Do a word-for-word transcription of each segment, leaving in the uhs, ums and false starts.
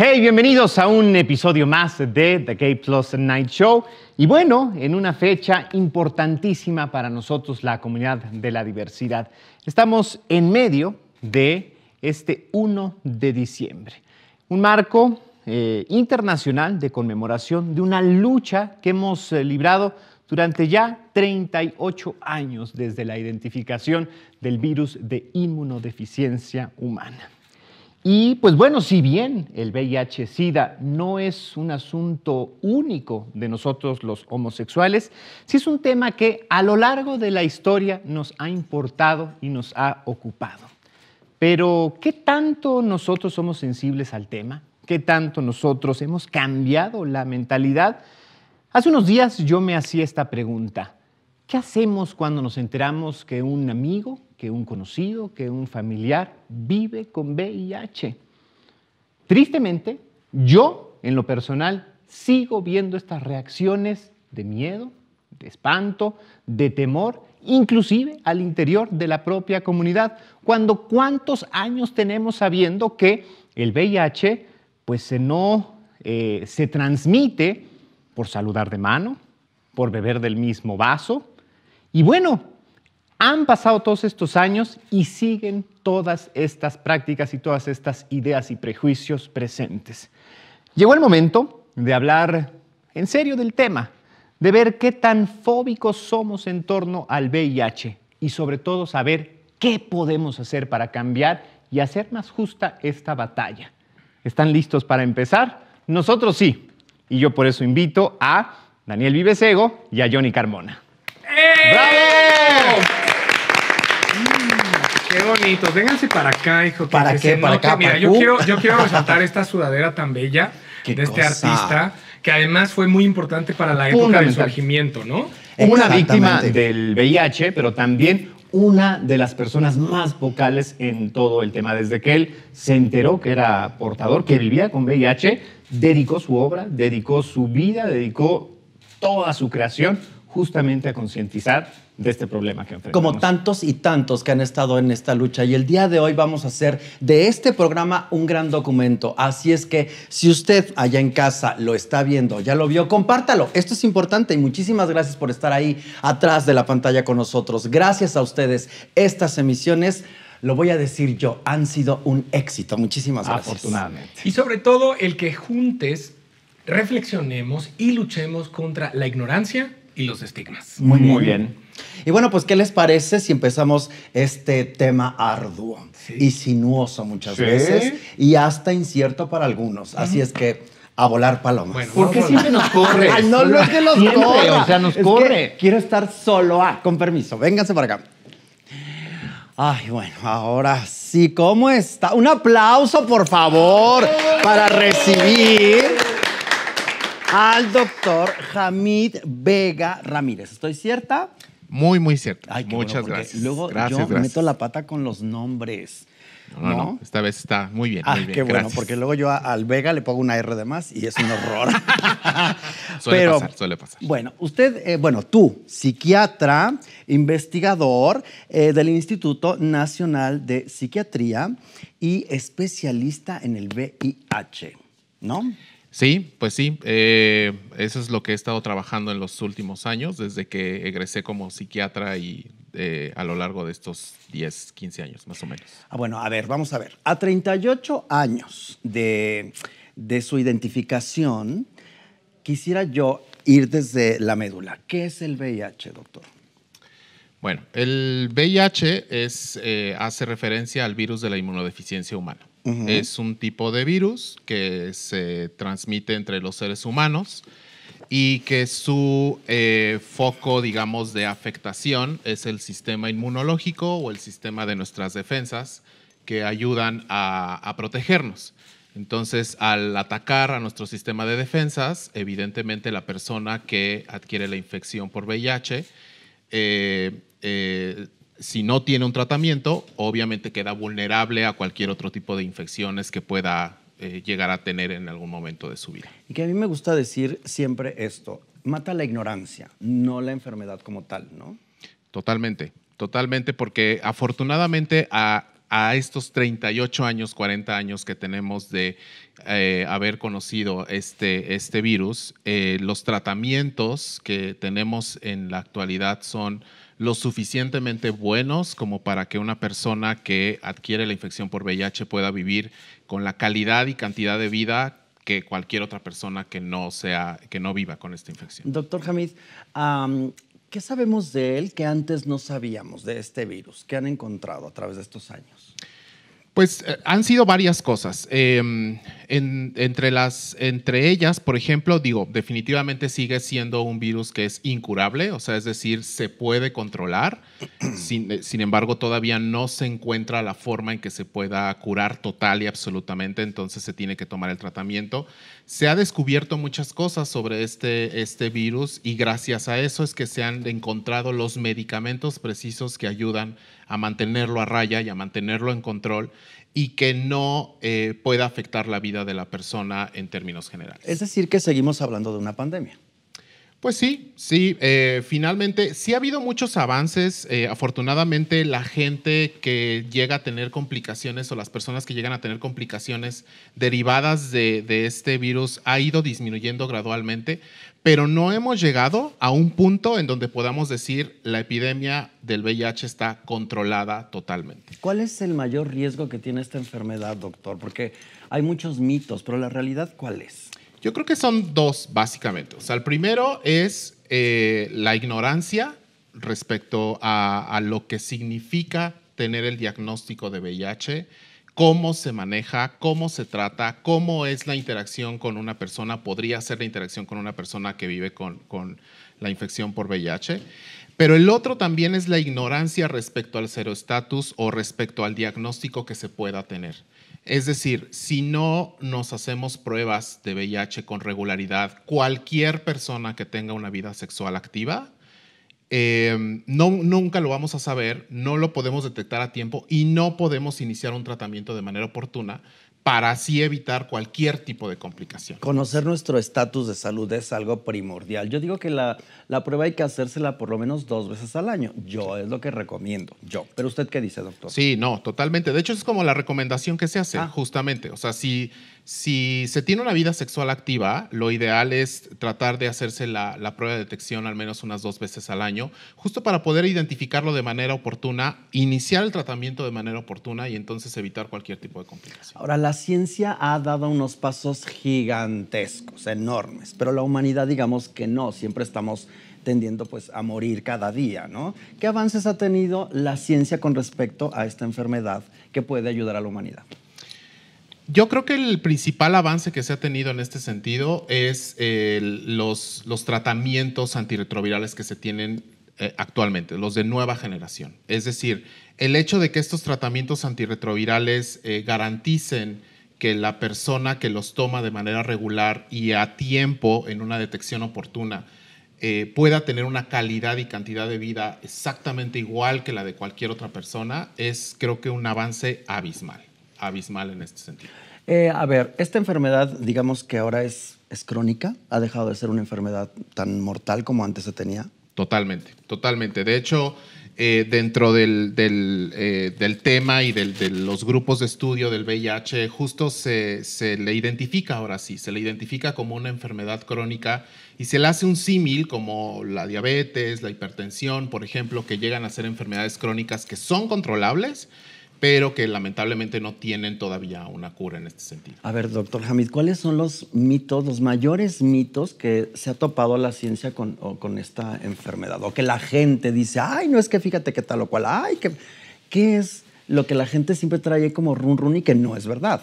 Hey, bienvenidos a un episodio más de The Gay Plus Night Show. Y bueno, en una fecha importantísima para nosotros, la comunidad de la diversidad. Estamos en medio de este primero de diciembre, un marco eh, internacional de conmemoración de una lucha que hemos eh, librado durante ya treinta y ocho años desde la identificación del virus de inmunodeficiencia humana. Y pues bueno, si bien el V I H SIDA no es un asunto único de nosotros los homosexuales, sí es un tema que a lo largo de la historia nos ha importado y nos ha ocupado. Pero, ¿qué tanto nosotros somos sensibles al tema? ¿Qué tanto nosotros hemos cambiado la mentalidad? Hace unos días yo me hacía esta pregunta. ¿Qué hacemos cuando nos enteramos que un amigo, que un conocido, que un familiar vive con V I H? Tristemente, yo, en lo personal, sigo viendo estas reacciones de miedo, de espanto, de temor, inclusive al interior de la propia comunidad, cuando cuántos años tenemos sabiendo que el V I H pues, se, no, eh, se transmite por saludar de mano, por beber del mismo vaso. Y bueno, han pasado todos estos años y siguen todas estas prácticas y todas estas ideas y prejuicios presentes. Llegó el momento de hablar en serio del tema, de ver qué tan fóbicos somos en torno al V I H y sobre todo saber qué podemos hacer para cambiar y hacer más justa esta batalla. ¿Están listos para empezar? Nosotros sí. Y yo por eso invito a Daniel Vives Ego y a Johnny Carmona. ¡Eh! ¡Bravo! Mm, ¡Qué bonito! Vénganse para acá, hijo. ¿Para qué? Para acá. Mira, para yo, quiero, yo quiero resaltar esta sudadera tan bella de cosa? este artista, que además fue muy importante para la época del surgimiento, ¿no? Una víctima del V I H, pero también una de las personas más vocales en todo el tema. Desde que él se enteró que era portador, que vivía con V I H, dedicó su obra, dedicó su vida, dedicó toda su creación justamente a concientizar de este problema que enfrentamos. Como tantos y tantos que han estado en esta lucha. Y el día de hoy vamos a hacer de este programa un gran documento. Así es que si usted allá en casa lo está viendo, ya lo vio, compártalo. Esto es importante y muchísimas gracias por estar ahí atrás de la pantalla con nosotros. Gracias a ustedes. Estas emisiones, lo voy a decir yo, han sido un éxito. Muchísimas gracias. Afortunadamente. Y sobre todo el que juntes, reflexionemos y luchemos contra la ignorancia y los estigmas. Muy, Muy bien. bien. Y bueno, pues, ¿qué les parece si empezamos este tema arduo sí. y sinuoso muchas sí. veces y hasta incierto para algunos? Así es que a volar palomas. Bueno, ¿Por qué siempre nos corre? No, no es que los corre. O sea, nos es corre. Quiero estar solo. Ah, con permiso. Vénganse para acá. Ay, bueno, ahora sí. ¿Cómo está? Un aplauso, por favor, ¡Eh! para recibir al doctor Hamid Vega Ramírez. ¿Estoy cierta? Muy, muy cierta. Ay, Muchas bueno, gracias. Luego gracias, yo gracias. meto la pata con los nombres. No, no, ¿no? no. Esta vez está muy bien. Ah, muy bien. Qué gracias. bueno, porque luego yo al Vega le pongo una R de más y es un horror. suele Pero, pasar, suele pasar. Bueno, usted, eh, bueno, tú, psiquiatra, investigador eh, del Instituto Nacional de Psiquiatría y especialista en el V I H, ¿no? Sí, pues sí, eh, eso es lo que he estado trabajando en los últimos años, desde que egresé como psiquiatra y eh, a lo largo de estos diez, quince años más o menos. Ah, bueno, a ver, vamos a ver. A treinta y ocho años de, de su identificación, quisiera yo ir desde la médula. ¿Qué es el V I H, doctor? Bueno, el V I H es, eh, hace referencia al virus de la inmunodeficiencia humana. Uh-huh. Es un tipo de virus que se transmite entre los seres humanos y que su eh, foco, digamos, de afectación es el sistema inmunológico o el sistema de nuestras defensas que ayudan a, a protegernos. Entonces, al atacar a nuestro sistema de defensas, evidentemente la persona que adquiere la infección por V I H eh, eh, si no tiene un tratamiento, obviamente queda vulnerable a cualquier otro tipo de infecciones que pueda eh, llegar a tener en algún momento de su vida. Y que a mí me gusta decir siempre esto, mata la ignorancia, no la enfermedad como tal, ¿no? Totalmente, totalmente, porque afortunadamente a a estos treinta y ocho años, cuarenta años que tenemos de eh, haber conocido este, este virus, eh, los tratamientos que tenemos en la actualidad son lo suficientemente buenos como para que una persona que adquiere la infección por V I H pueda vivir con la calidad y cantidad de vida que cualquier otra persona que no, sea, que no viva con esta infección. Doctor Hamid, um, ¿qué sabemos de él que antes no sabíamos de este virus? ¿Qué han encontrado a través de estos años? Pues eh, han sido varias cosas. Eh, en, entre, las, entre ellas, por ejemplo, digo, definitivamente sigue siendo un virus que es incurable, o sea, es decir, se puede controlar. sin, sin embargo, todavía no se encuentra la forma en que se pueda curar total y absolutamente, entonces se tiene que tomar el tratamiento. Se ha descubierto muchas cosas sobre este, este virus y gracias a eso es que se han encontrado los medicamentos precisos que ayudan a mantenerlo a raya y a mantenerlo en control y que no eh, pueda afectar la vida de la persona en términos generales. Es decir, que seguimos hablando de una pandemia. Pues sí, sí, eh, finalmente sí ha habido muchos avances. Eh, afortunadamente la gente que llega a tener complicaciones o las personas que llegan a tener complicaciones derivadas de, de este virus ha ido disminuyendo gradualmente, pero no hemos llegado a un punto en donde podamos decir la epidemia del V I H está controlada totalmente. ¿Cuál es el mayor riesgo que tiene esta enfermedad, doctor? Porque hay muchos mitos, pero la realidad, ¿cuál es? Yo creo que son dos, básicamente. O sea, el primero es eh, la ignorancia respecto a, a lo que significa tener el diagnóstico de V I H, cómo se maneja, cómo se trata, cómo es la interacción con una persona, podría ser la interacción con una persona que vive con, con la infección por V I H. Pero el otro también es la ignorancia respecto al seroestatus o respecto al diagnóstico que se pueda tener. Es decir, si no nos hacemos pruebas de V I H con regularidad, cualquier persona que tenga una vida sexual activa, eh, no, nunca lo vamos a saber, no lo podemos detectar a tiempo y no podemos iniciar un tratamiento de manera oportuna para así evitar cualquier tipo de complicación. Conocer nuestro estatus de salud es algo primordial. Yo digo que la, la prueba hay que hacérsela por lo menos dos veces al año. Yo es lo que recomiendo, yo. Pero ¿usted qué dice, doctor? Sí, no, totalmente. De hecho, es como la recomendación que se hace, ah. justamente. O sea, si, si se tiene una vida sexual activa, lo ideal es tratar de hacerse la, la prueba de detección al menos unas dos veces al año, justo para poder identificarlo de manera oportuna, iniciar el tratamiento de manera oportuna y entonces evitar cualquier tipo de complicación. Ahora, la La ciencia ha dado unos pasos gigantescos, enormes, pero la humanidad, digamos que no, siempre estamos tendiendo pues, a morir cada día, ¿no? ¿Qué avances ha tenido la ciencia con respecto a esta enfermedad que puede ayudar a la humanidad? Yo creo que el principal avance que se ha tenido en este sentido es eh, los, los tratamientos antirretrovirales que se tienen eh, actualmente, los de nueva generación. Es decir, el hecho de que estos tratamientos antirretrovirales eh, garanticen que la persona que los toma de manera regular y a tiempo en una detección oportuna eh, pueda tener una calidad y cantidad de vida exactamente igual que la de cualquier otra persona es creo que un avance abismal, abismal en este sentido. Eh, a ver, esta enfermedad digamos que ahora es, es crónica, ha dejado de ser una enfermedad tan mortal como antes se tenía. Totalmente, totalmente. De hecho, eh, dentro del, del, eh, del tema y del, de los grupos de estudio del V I H, justo se, se le identifica ahora sí, se le identifica como una enfermedad crónica y se le hace un símil como la diabetes, la hipertensión, por ejemplo, que llegan a ser enfermedades crónicas que son controlables, pero que lamentablemente no tienen todavía una cura en este sentido. A ver, doctor Hamid, ¿cuáles son los mitos, los mayores mitos que se ha topado la ciencia con, con esta enfermedad? O que la gente dice, ay, no es que fíjate que tal o cual, ay, que... ¿Qué es lo que la gente siempre trae como run run y que no es verdad?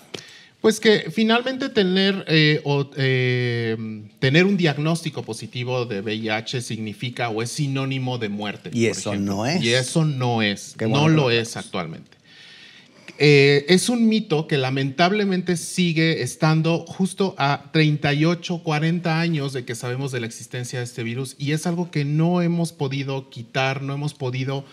Pues que finalmente tener, eh, o, eh, tener un diagnóstico positivo de V I H significa o es sinónimo de muerte. Y eso ejemplo. no es. Y eso no es, Qué no lo es actualmente. Eh, es un mito que lamentablemente sigue estando justo a treinta y ocho, cuarenta años de que sabemos de la existencia de este virus y es algo que no hemos podido quitar, no hemos podido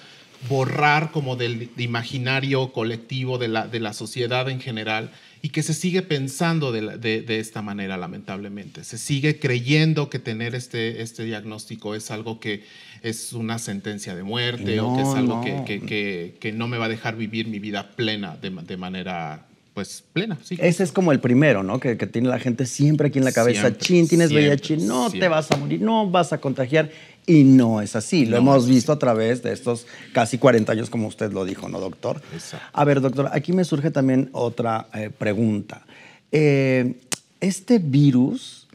borrar como del imaginario colectivo de la, de la sociedad en general, y que se sigue pensando de, la, de, de esta manera, lamentablemente. Se sigue creyendo que tener este, este diagnóstico es algo que es una sentencia de muerte, no, o que es algo no. Que, que, que, que no me va a dejar vivir mi vida plena de, de manera... Pues plena, sí. Ese es como el primero, ¿no? Que, que tiene la gente siempre aquí en la cabeza. Siempre, Chin, tienes siempre, V I H, no siempre. Te vas a morir, no vas a contagiar. Y no es así. Lo no, hemos visto sí. a través de estos casi cuarenta años, como usted lo dijo, ¿no, doctor? Exacto. A ver, doctor, aquí me surge también otra eh, pregunta. Eh, este virus,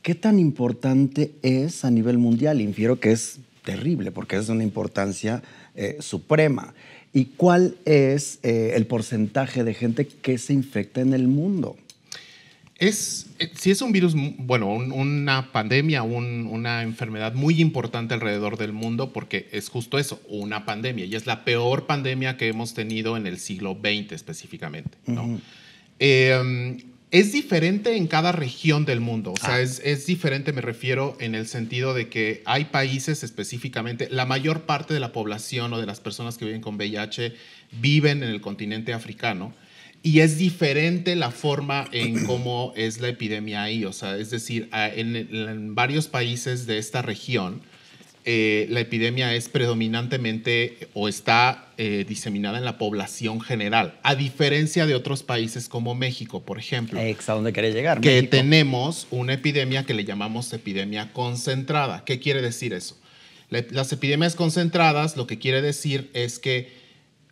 ¿qué tan importante es a nivel mundial? Infiero que es terrible, porque es de una importancia eh, suprema. ¿Y cuál es eh, el porcentaje de gente que se infecta en el mundo? Es, si es un virus, bueno, un, una pandemia, un, una enfermedad muy importante alrededor del mundo, porque es justo eso, una pandemia, y es la peor pandemia que hemos tenido en el siglo veinte específicamente, ¿no? Uh-huh. eh, es diferente en cada región del mundo, o sea, ah. es, es diferente, me refiero, en el sentido de que hay países específicamente, la mayor parte de la población o de las personas que viven con V I H viven en el continente africano, y es diferente la forma en cómo es la epidemia ahí, o sea, es decir, en, en varios países de esta región, eh, la epidemia es predominantemente o está eh, diseminada en la población general, a diferencia de otros países como México, por ejemplo. ¿A dónde quería llegar? Que México. Tenemos una epidemia que le llamamos epidemia concentrada. ¿Qué quiere decir eso? La, las epidemias concentradas lo que quiere decir es que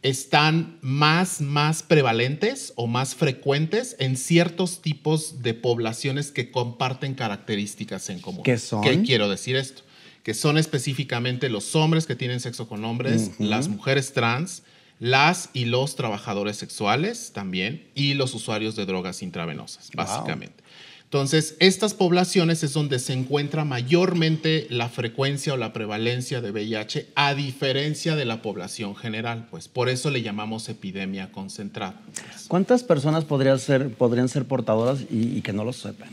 están más, más prevalentes o más frecuentes en ciertos tipos de poblaciones que comparten características en común. ¿Qué son? ¿Qué quiero decir esto? Que son específicamente los hombres que tienen sexo con hombres, uh-huh. las mujeres trans, las y los trabajadores sexuales también, y los usuarios de drogas intravenosas, básicamente. Wow. Entonces, estas poblaciones es donde se encuentra mayormente la frecuencia o la prevalencia de V I H, a diferencia de la población general. Pues por eso le llamamos epidemia concentrada. ¿Cuántas personas podrían ser, podrían ser portadoras y, y que no lo sepan?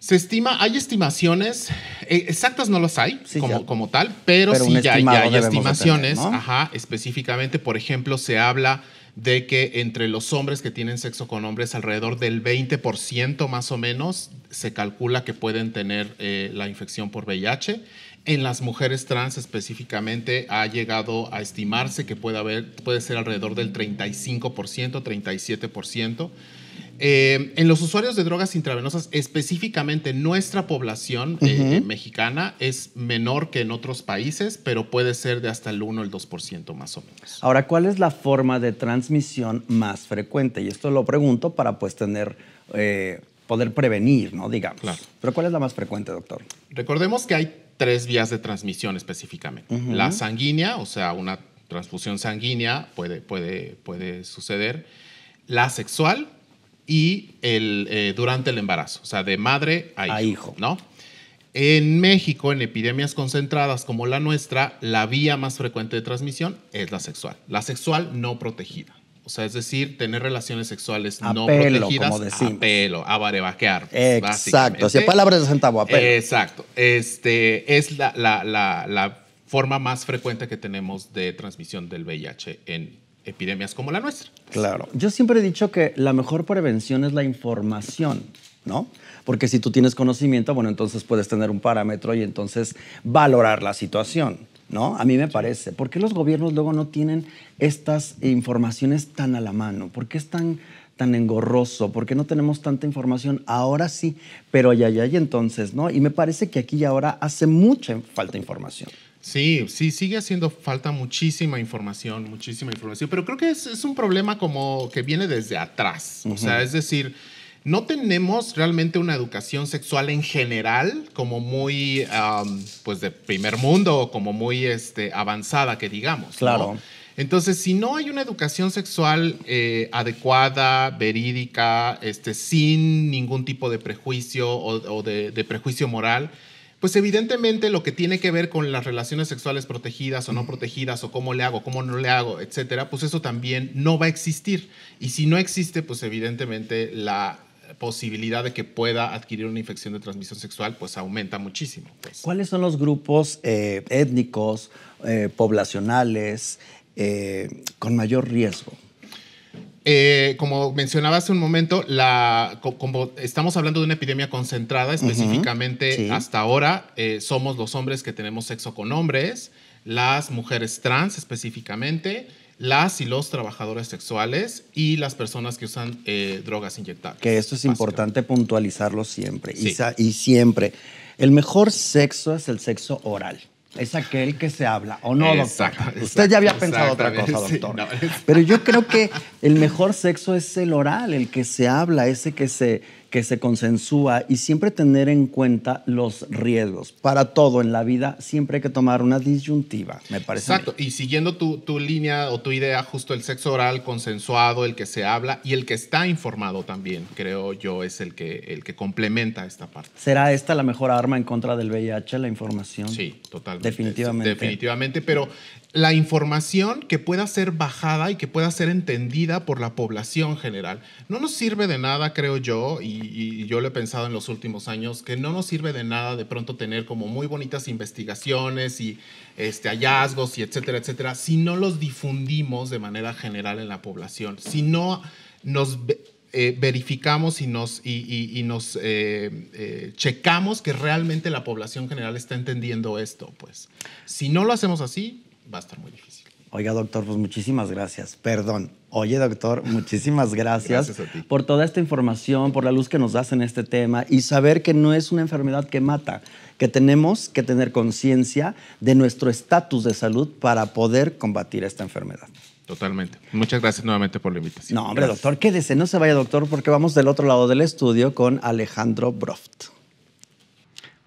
Se estima, hay estimaciones, eh, exactas no las hay sí, como, como tal, pero, pero sí ya, ya hay estimaciones, tener, ¿no? Ajá, específicamente, por ejemplo, se habla de que entre los hombres que tienen sexo con hombres, alrededor del veinte por ciento más o menos, se calcula que pueden tener eh, la infección por V I H. En las mujeres trans específicamente ha llegado a estimarse que puede, haber, puede ser alrededor del treinta y cinco por ciento, treinta y siete por ciento. Eh, en los usuarios de drogas intravenosas, específicamente nuestra población uh-huh. eh, mexicana es menor que en otros países, pero puede ser de hasta el uno o el dos por ciento más o menos. Ahora, ¿cuál es la forma de transmisión más frecuente? Y esto lo pregunto para pues tener, eh, poder prevenir, ¿no? Digamos. Claro. Pero ¿cuál es la más frecuente, doctor? Recordemos que hay tres vías de transmisión específicamente. Uh-huh. La sanguínea, o sea, una transfusión sanguínea puede, puede, puede suceder. La sexual. Y el, eh, durante el embarazo, o sea, de madre a hijo, a hijo. ¿No? En México, en epidemias concentradas como la nuestra, la vía más frecuente de transmisión es la sexual. La sexual no protegida. O sea, es decir, tener relaciones sexuales a no pelo, protegidas como decimos. A pelo, a barebaquear. Exacto, si palabras de centavo, a pelo. Exacto. Este, es la, la, la, la forma más frecuente que tenemos de transmisión del V I H en epidemias como la nuestra. Claro. Yo siempre he dicho que la mejor prevención es la información, ¿no? Porque si tú tienes conocimiento, bueno, entonces puedes tener un parámetro y entonces valorar la situación, ¿no? A mí me parece. ¿Por qué los gobiernos luego no tienen estas informaciones tan a la mano? ¿Por qué es tan, tan engorroso? ¿Por qué no tenemos tanta información? Ahora sí, pero ya, ya, y entonces, ¿no? Y me parece que aquí y ahora hace mucha falta información. Sí, sí, sigue haciendo falta muchísima información, muchísima información, pero creo que es, es un problema como que viene desde atrás. Uh-huh. O sea, es decir, no tenemos realmente una educación sexual en general como muy, um, pues, de primer mundo, como muy este, avanzada, que digamos. Claro. ¿No? Entonces, si no hay una educación sexual eh, adecuada, verídica, este, sin ningún tipo de prejuicio o, o de, de prejuicio moral, pues evidentemente lo que tiene que ver con las relaciones sexuales protegidas o no protegidas, o cómo le hago, cómo no le hago, etcétera, pues eso también no va a existir. Y si no existe, pues evidentemente la, posibilidad de que pueda adquirir una infección de transmisión sexual, pues aumenta muchísimo. Pues. ¿Cuáles son los grupos eh, étnicos, eh, poblacionales, eh, con mayor riesgo? Eh, como mencionaba hace un momento, la, como estamos hablando de una epidemia concentrada, específicamente uh-huh, sí. hasta ahora, eh, somos los hombres que tenemos sexo con hombres, las mujeres trans específicamente, las y los trabajadores sexuales y las personas que usan eh, drogas inyectables. Que esto es importante puntualizarlo siempre. Sí. Y, y siempre. El mejor sexo es el sexo oral. Es aquel que se habla, ¿o no, doctor? Exacto, usted ya había pensado otra cosa, doctor. Sí, no, pero yo creo que el mejor sexo es el oral, el que se habla, ese que se, que se consensúa, y siempre tener en cuenta los riesgos. Para todo en la vida siempre hay que tomar una disyuntiva, me parece. Exacto, bien. Y siguiendo tu, tu línea o tu idea, justo el sexo oral consensuado, el que se habla y el que está informado también, creo yo, es el que, el que complementa esta parte. ¿Será esta la mejor arma en contra del V I H, la información? Sí, totalmente. Definitivamente. Definitivamente, pero la información que pueda ser bajada y que pueda ser entendida por la población general no nos sirve de nada, creo yo, y, y yo lo he pensado en los últimos años, que no nos sirve de nada de pronto tener como muy bonitas investigaciones y este, hallazgos y etcétera, etcétera, si no los difundimos de manera general en la población, si no nos... Eh, verificamos y nos, y, y, y nos eh, eh, checamos que realmente la población general está entendiendo esto. Pues. Si no lo hacemos así, va a estar muy difícil. Oiga, doctor, pues muchísimas gracias. Perdón. Oye, doctor, muchísimas gracias, gracias a ti. Por toda esta información, por la luz que nos das en este tema y saber que no es una enfermedad que mata, que tenemos que tener conciencia de nuestro estatus de salud para poder combatir esta enfermedad. Totalmente. Muchas gracias nuevamente por la invitación. No, hombre, gracias. Doctor, quédese, no se vaya, doctor, porque vamos del otro lado del estudio con Alejandro Brofft.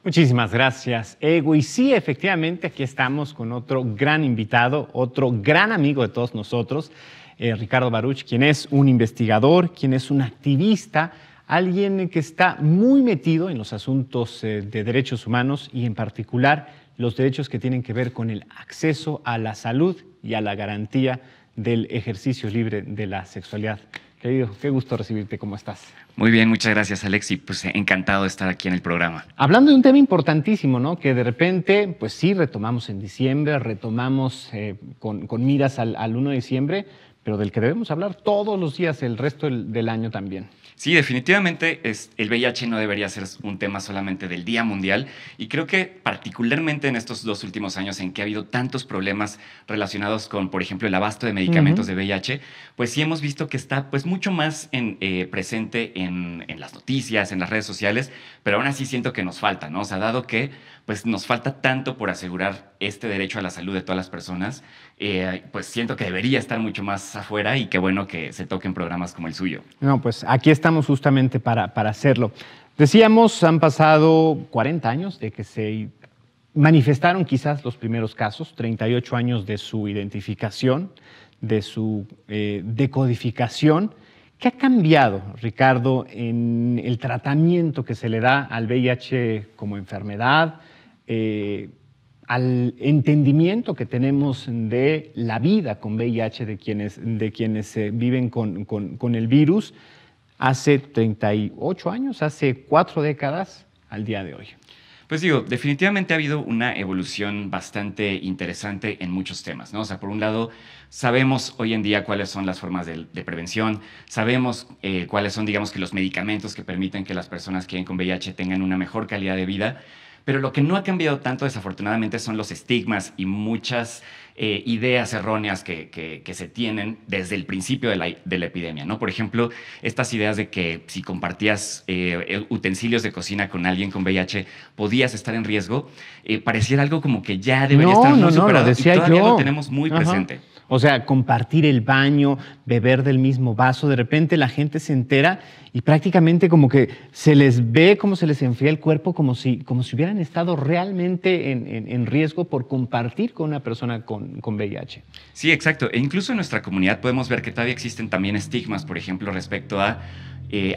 Muchísimas gracias, Ego. Y sí, efectivamente, aquí estamos con otro gran invitado, otro gran amigo de todos nosotros, eh, Ricardo Baruch, quien es un investigador, quien es un activista, alguien que está muy metido en los asuntos eh, de derechos humanos y en particular los derechos que tienen que ver con el acceso a la salud y a la garantía del ejercicio libre de la sexualidad. Querido, qué gusto recibirte. ¿Cómo estás? Muy bien, muchas gracias, Alex. Y pues encantado de estar aquí en el programa. Hablando de un tema importantísimo, ¿no? Que de repente, pues sí, retomamos en diciembre, retomamos eh, con, con miras al, al primero de diciembre, pero del que debemos hablar todos los días el resto del, del año también. Sí, definitivamente es, el V I H no debería ser un tema solamente del Día Mundial y creo que particularmente en estos dos últimos años en que ha habido tantos problemas relacionados con, por ejemplo, el abasto de medicamentos uh-huh. de V I H, pues sí hemos visto que está pues, mucho más en, eh, presente en, en las noticias, en las redes sociales, pero aún así siento que nos falta, ¿no? O sea, dado que pues, nos falta tanto por asegurar este derecho a la salud de todas las personas, eh, pues siento que debería estar mucho más afuera y qué bueno que se toquen programas como el suyo. No, pues aquí está. Estamos justamente para, para hacerlo. Decíamos, han pasado cuarenta años de que se manifestaron quizás los primeros casos, treinta y ocho años de su identificación, de su eh, decodificación. ¿Qué ha cambiado, Ricardo, en el tratamiento que se le da al V I H como enfermedad, eh, al entendimiento que tenemos de la vida con V I H, de quienes, de quienes eh, viven con, con, con el virus? Hace treinta y ocho años, hace cuatro décadas, al día de hoy. Pues digo, definitivamente ha habido una evolución bastante interesante en muchos temas, ¿no? O sea, por un lado, sabemos hoy en día cuáles son las formas de, de prevención, sabemos eh, cuáles son, digamos, que los medicamentos que permiten que las personas que viven con V I H tengan una mejor calidad de vida, pero lo que no ha cambiado tanto, desafortunadamente, son los estigmas y muchas eh, ideas erróneas que, que, que se tienen desde el principio de la, de la epidemia, ¿no? Por ejemplo, estas ideas de que si compartías eh, utensilios de cocina con alguien con V I H, podías estar en riesgo, eh, pareciera algo como que ya debería no, estar muy no, superado. No, lo decía y todavía yo. Lo tenemos muy Ajá. presente. O sea, compartir el baño, beber del mismo vaso. De repente la gente se entera y prácticamente como que se les ve cómo se les enfría el cuerpo, como si, como si hubieran estado realmente en, en, en riesgo por compartir con una persona con, con V I H. Sí, exacto. E incluso en nuestra comunidad podemos ver que todavía existen también estigmas, por ejemplo, respecto a... Eh,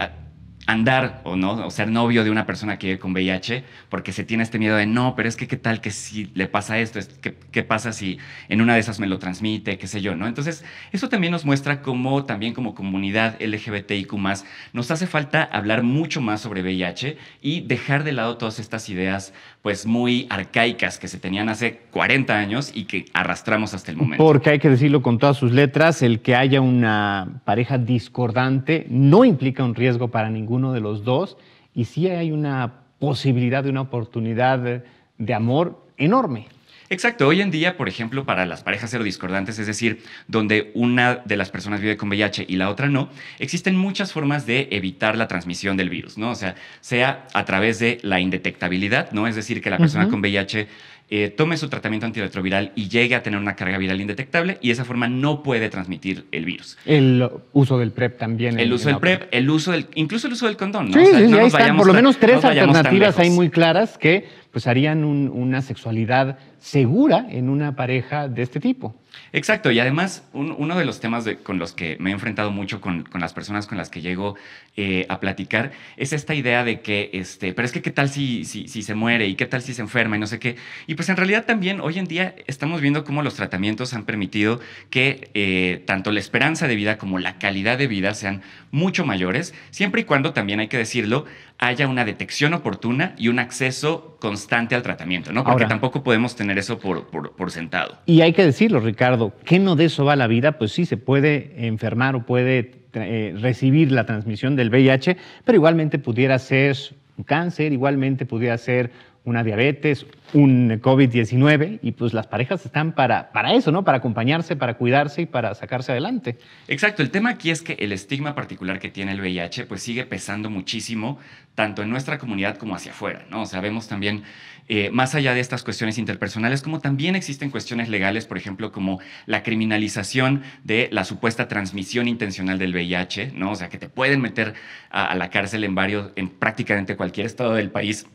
a andar o no, o ser novio de una persona que vive con V I H, porque se tiene este miedo de no, pero es que qué tal que si le pasa esto, qué, qué pasa si en una de esas me lo transmite, qué sé yo, ¿no? Entonces, eso también nos muestra cómo también como comunidad L G B T I Q más, nos hace falta hablar mucho más sobre V I H y dejar de lado todas estas ideas pues muy arcaicas que se tenían hace cuarenta años y que arrastramos hasta el momento. Porque hay que decirlo con todas sus letras, el que haya una pareja discordante no implica un riesgo para ninguno de los dos, y sí hay una posibilidad de una oportunidad de amor enorme. Exacto. Hoy en día, por ejemplo, para las parejas serodiscordantes, es decir, donde una de las personas vive con V I H y la otra no, existen muchas formas de evitar la transmisión del virus, ¿no? O sea, sea a través de la indetectabilidad, ¿no? Es decir, que la persona uh-huh. con V I H eh, tome su tratamiento antirretroviral y llegue a tener una carga viral indetectable, y de esa forma no puede transmitir el virus. El uso del PrEP también. El uso del PrEP, el uso del, incluso el uso del condón, ¿no? Sí, o sea, sí, no ahí están por lo menos tres alternativas ahí muy claras que pues harían un, una sexualidad segura en una pareja de este tipo. Exacto. Y además, un, uno de los temas de, con los que me he enfrentado mucho con, con las personas con las que llego eh, a platicar es esta idea de que, este, pero es que qué tal si, si, si se muere, y qué tal si se enferma y no sé qué. Y pues en realidad también hoy en día estamos viendo cómo los tratamientos han permitido que eh, tanto la esperanza de vida como la calidad de vida sean mucho mayores, siempre y cuando, también hay que decirlo, haya una detección oportuna y un acceso constante al tratamiento, ¿no? Porque Ahora, tampoco podemos tener eso por, por, por sentado. Y hay que decirlo, Ricardo, ¿qué no de eso va la vida? Pues sí, se puede enfermar o puede eh, recibir la transmisión del V I H, pero igualmente pudiera ser un cáncer, igualmente pudiera ser una diabetes, un COVID diecinueve, y pues las parejas están para, para eso, ¿no? Para acompañarse, para cuidarse y para sacarse adelante. Exacto. El tema aquí es que el estigma particular que tiene el V I H pues sigue pesando muchísimo, tanto en nuestra comunidad como hacia afuera, ¿no? O sea, vemos también, eh, más allá de estas cuestiones interpersonales, como también existen cuestiones legales, por ejemplo, como la criminalización de la supuesta transmisión intencional del V I H, ¿no? O sea, que te pueden meter a, a la cárcel en varios, en prácticamente cualquier estado del país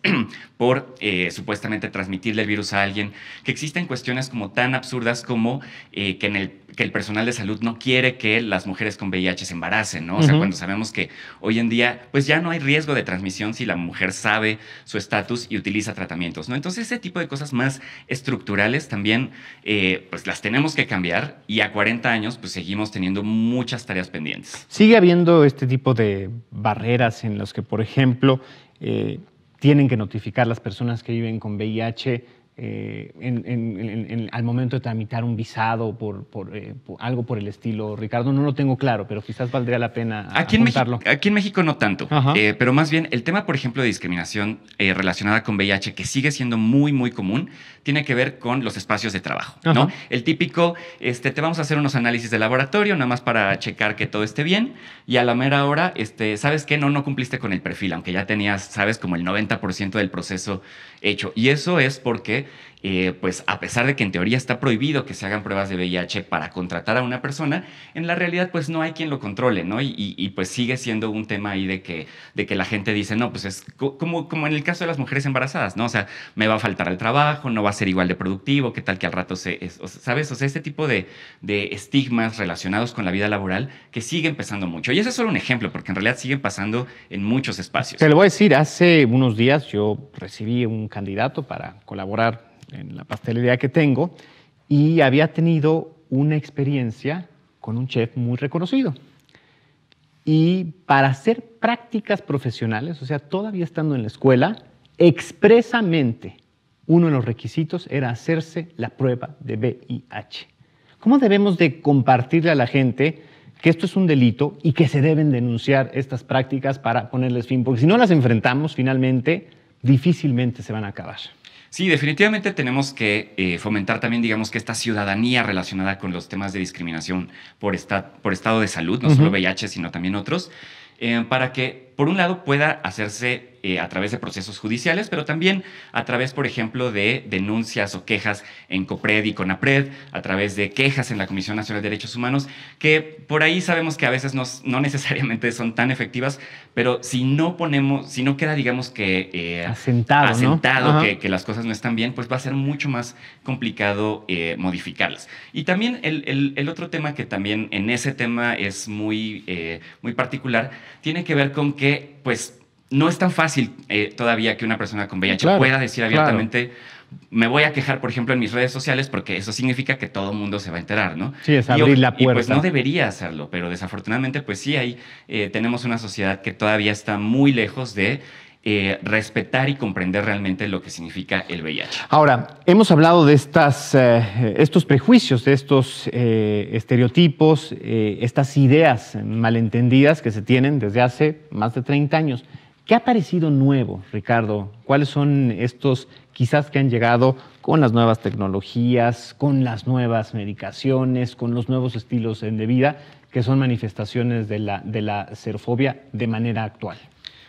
por Eh, supuestamente transmitirle el virus a alguien, que existen cuestiones como tan absurdas como eh, que en el que el personal de salud no quiere que las mujeres con V I H se embaracen, ¿no? O sea, uh-huh. cuando sabemos que hoy en día pues ya no hay riesgo de transmisión si la mujer sabe su estatus y utiliza tratamientos, ¿no? Entonces, ese tipo de cosas más estructurales también eh, pues las tenemos que cambiar, y a cuarenta años pues seguimos teniendo muchas tareas pendientes. Sigue habiendo este tipo de barreras en las que, por ejemplo, eh, tienen que notificar las personas que viven con V I H eh, en, en, en, en, al momento de tramitar un visado por, por, eh, por algo por el estilo. Ricardo, no lo tengo claro, pero quizás valdría la pena aquí apuntarlo. En México, aquí en México no tanto, eh, pero más bien el tema, por ejemplo, de discriminación eh, relacionada con V I H, que sigue siendo muy, muy común, tiene que ver con los espacios de trabajo, ¿no? El típico, este, te vamos a hacer unos análisis de laboratorio nada más para checar que todo esté bien, y a la mera hora, este, ¿sabes qué? No, no cumpliste con el perfil, aunque ya tenías, sabes, como el noventa por ciento del proceso hecho. Y eso es porque, eh, pues, a pesar de que en teoría está prohibido que se hagan pruebas de V I H para contratar a una persona, en la realidad, pues, no hay quien lo controle, ¿no? Y, y, y pues, sigue siendo un tema ahí de que, de que la gente dice, no, pues, es como, como en el caso de las mujeres embarazadas, ¿no? O sea, me va a faltar el trabajo, no va a ser igual de productivo, qué tal que al rato se... Es, o sea, ¿sabes? O sea, este tipo de, de estigmas relacionados con la vida laboral que siguen pesando mucho. Y ese es solo un ejemplo, porque en realidad siguen pasando en muchos espacios. Te lo voy a decir, hace unos días yo recibí un candidato para colaborar en la pastelería que tengo, y había tenido una experiencia con un chef muy reconocido. Y para hacer prácticas profesionales, o sea, todavía estando en la escuela, expresamente uno de los requisitos era hacerse la prueba de V I H. ¿Cómo debemos de compartirle a la gente que esto es un delito y que se deben denunciar estas prácticas para ponerles fin? Porque si no las enfrentamos, finalmente, difícilmente se van a acabar. Sí, definitivamente tenemos que eh, fomentar también, digamos, que esta ciudadanía relacionada con los temas de discriminación por, esta, por estado de salud, no solo V I H, sino también otros, eh, para que, por un lado, pueda hacerse Eh, a través de procesos judiciales, pero también a través, por ejemplo, de denuncias o quejas en COPRED y CONAPRED, a través de quejas en la Comisión Nacional de Derechos Humanos, que por ahí sabemos que a veces no, no necesariamente son tan efectivas, pero si no ponemos, si no queda, digamos, que eh, asentado, asentado ¿no? que, que las cosas no están bien, pues va a ser mucho más complicado eh, modificarlas. Y también el, el, el otro tema que también en ese tema es muy, eh, muy particular, tiene que ver con que que pues no es tan fácil eh, todavía que una persona con V I H claro, pueda decir abiertamente... Claro. Me voy a quejar, por ejemplo, en mis redes sociales porque eso significa que todo el mundo se va a enterar, ¿no? Sí, es abrir la puerta. Y pues no debería hacerlo, pero desafortunadamente, pues sí, hay, eh, tenemos una sociedad que todavía está muy lejos de eh, respetar y comprender realmente lo que significa el V I H. Ahora, hemos hablado de estas, eh, estos prejuicios, de estos eh, estereotipos, eh, estas ideas malentendidas que se tienen desde hace más de treinta años. ¿Qué ha parecido nuevo, Ricardo? ¿Cuáles son estos quizás que han llegado con las nuevas tecnologías, con las nuevas medicaciones, con los nuevos estilos de vida, que son manifestaciones de la, de la serofobia de manera actual?